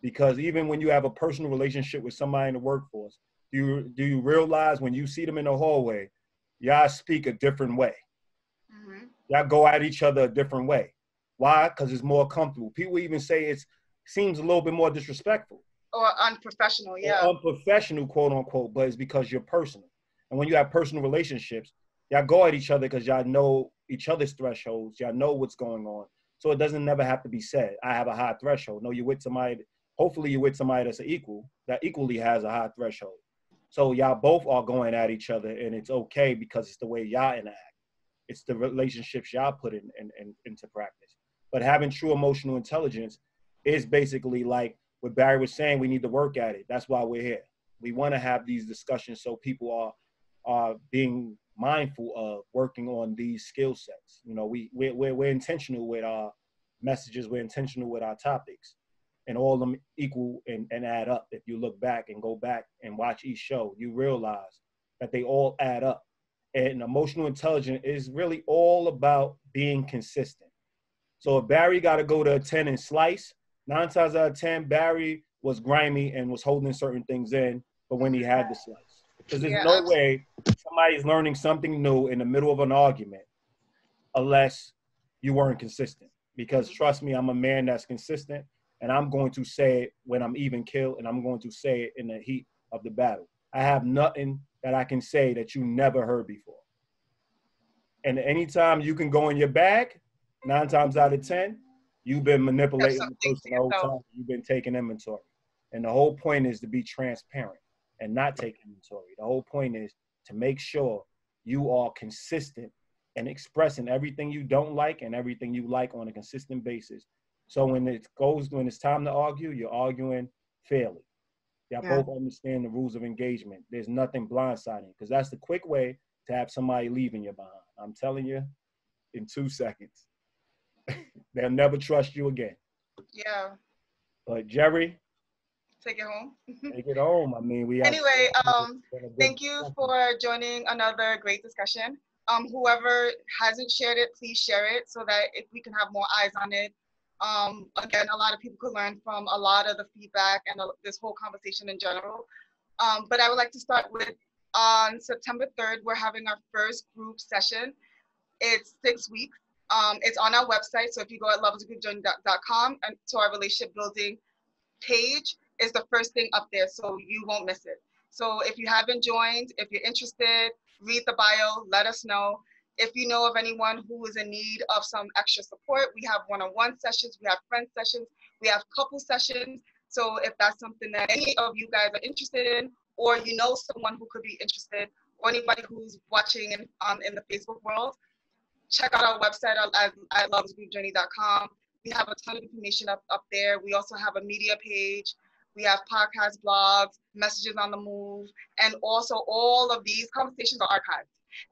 Because even when you have a personal relationship with somebody in the workforce, do you, do you realize when you see them in the hallway, y'all speak a different way? Mm-hmm. Y'all go at each other a different way. Why? Because it's more comfortable. People even say it seems a little bit more disrespectful. Or unprofessional, yeah. Or unprofessional, quote unquote, but it's because you're personal. And when you have personal relationships, y'all go at each other because y'all know each other's thresholds. Y'all know what's going on. So it doesn't never have to be said, I have a high threshold. No, you're with somebody. Hopefully you're with somebody that's an equal, that equally has a high threshold. So y'all both are going at each other, and it's okay because it's the way y'all interact. It's the relationships y'all put in, in, in into practice. But having true emotional intelligence is basically like what Barry was saying, we need to work at it. That's why we're here. We want to have these discussions so people are, are being mindful of working on these skill sets. You know, we, we're, we're, we're intentional with our messages. We're intentional with our topics. And all of them equal and, and add up. If you look back and go back and watch each show, you realize that they all add up. And emotional intelligence is really all about being consistent. So if Barry got to go to a ten and slice, nine times out of ten, Barry was grimy and was holding certain things in, but when he had the slice. Because there's yeah, no way somebody's learning something new in the middle of an argument unless you weren't consistent. Because trust me, I'm a man that's consistent. And I'm going to say it when I'm even killed, and I'm going to say it in the heat of the battle. I have nothing that I can say that you never heard before. And anytime you can go in your bag, nine times out of ten, you've been manipulating the person the whole time. You've been taking inventory. And the whole point is to be transparent and not take inventory. The whole point is to make sure you are consistent in expressing everything you don't like and everything you like on a consistent basis. So when it goes, when it's time to argue, you're arguing fairly. Y'all yeah. both understand the rules of engagement. There's nothing blindsiding, because that's the quick way to have somebody leaving you behind. I'm telling you, in two seconds, they'll never trust you again. Yeah. But Jerry, take it home. Take it home. I mean, we. Anyway, um, thank you for joining another great discussion. Um, whoever hasn't shared it, please share it so that if we can have more eyes on it. Um, again, a lot of people could learn from a lot of the feedback and uh, this whole conversation in general. Um, but I would like to start with, on September third, we're having our first group session. It's six weeks. Um, it's on our website. So if you go at lovers a group journey dot com and to our relationship building page, is the first thing up there. So you won't miss it. So if you haven't joined, if you're interested, read the bio, let us know. If you know of anyone who is in need of some extra support, we have one-on-one sessions, we have friend sessions, we have couple sessions. So if that's something that any of you guys are interested in, or you know someone who could be interested, or anybody who's watching in, um, in the Facebook world, check out our website at, at lovers group journey dot com. We have a ton of information up, up there. We also have a media page. We have podcasts, blogs, messages on the move, and also all of these conversations are archived.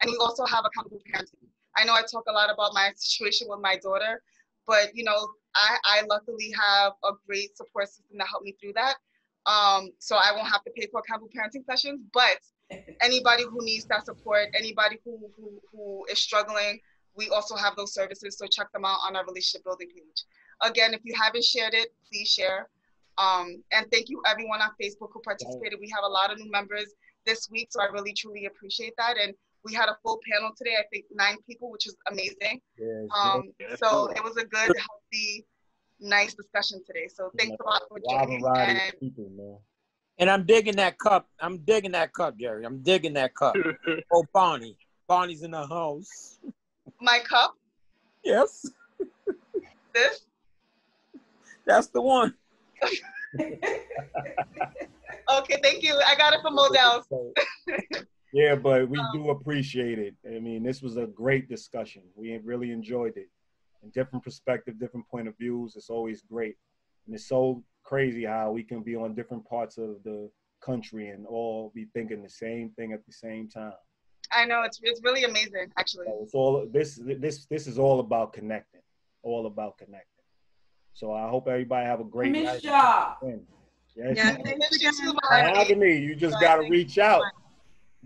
And we also have accountable parenting. I know I talk a lot about my situation with my daughter, but you know, I, I luckily have a great support system that helped me through that. Um, so I won't have to pay for accountable parenting sessions, but anybody who needs that support, anybody who, who, who is struggling, we also have those services. So check them out on our relationship building page. Again, if you haven't shared it, please share. Um, and thank you everyone on Facebook who participated. We have a lot of new members this week, so I really truly appreciate that. And we had a full panel today, I think nine people, which is amazing. Yes, um, yes, so yes. It was a good, healthy, nice discussion today. So thanks a lot for joining. And, people, and I'm digging that cup. I'm digging that cup, Jerry. I'm digging that cup. Oh, Bonnie. Bonnie's in the house. My cup? Yes. This? That's the one. Okay, thank you. I got it from Odell. Yeah, but we do appreciate it. I mean, this was a great discussion. We really enjoyed it. And different perspective, different point of views. It's always great. And it's so crazy how we can be on different parts of the country and all be thinking the same thing at the same time. I know, it's it's really amazing, actually. So it's all this this this is all about connecting, all about connecting. So I hope everybody have a great night. Misha, yes, yeah, Mahogany, you just so gotta reach out.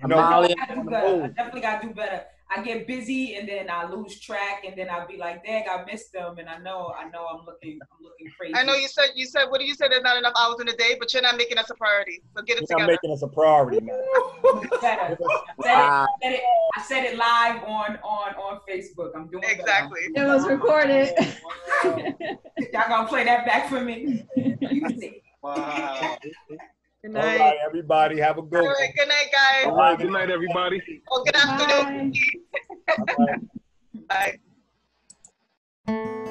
You know, I, gotta I, gotta I definitely gotta do better. I get busy and then I lose track and then I'll be like, dang, I missed them. And I know, I know I'm looking, I'm looking crazy. I know you said, you said, what do you say? There's not enough hours in a day, but you're not making us a priority. So get it you're together. Not making us a priority now. I, I, I said it live on, on, on Facebook. I'm doing exactly. Better. It was recorded. Y'all gonna play that back for me? Wow. Good night. All right, everybody. Have a good one. All right, good night, guys. All right, good night, everybody. Oh, good afternoon. Bye. Bye. Bye.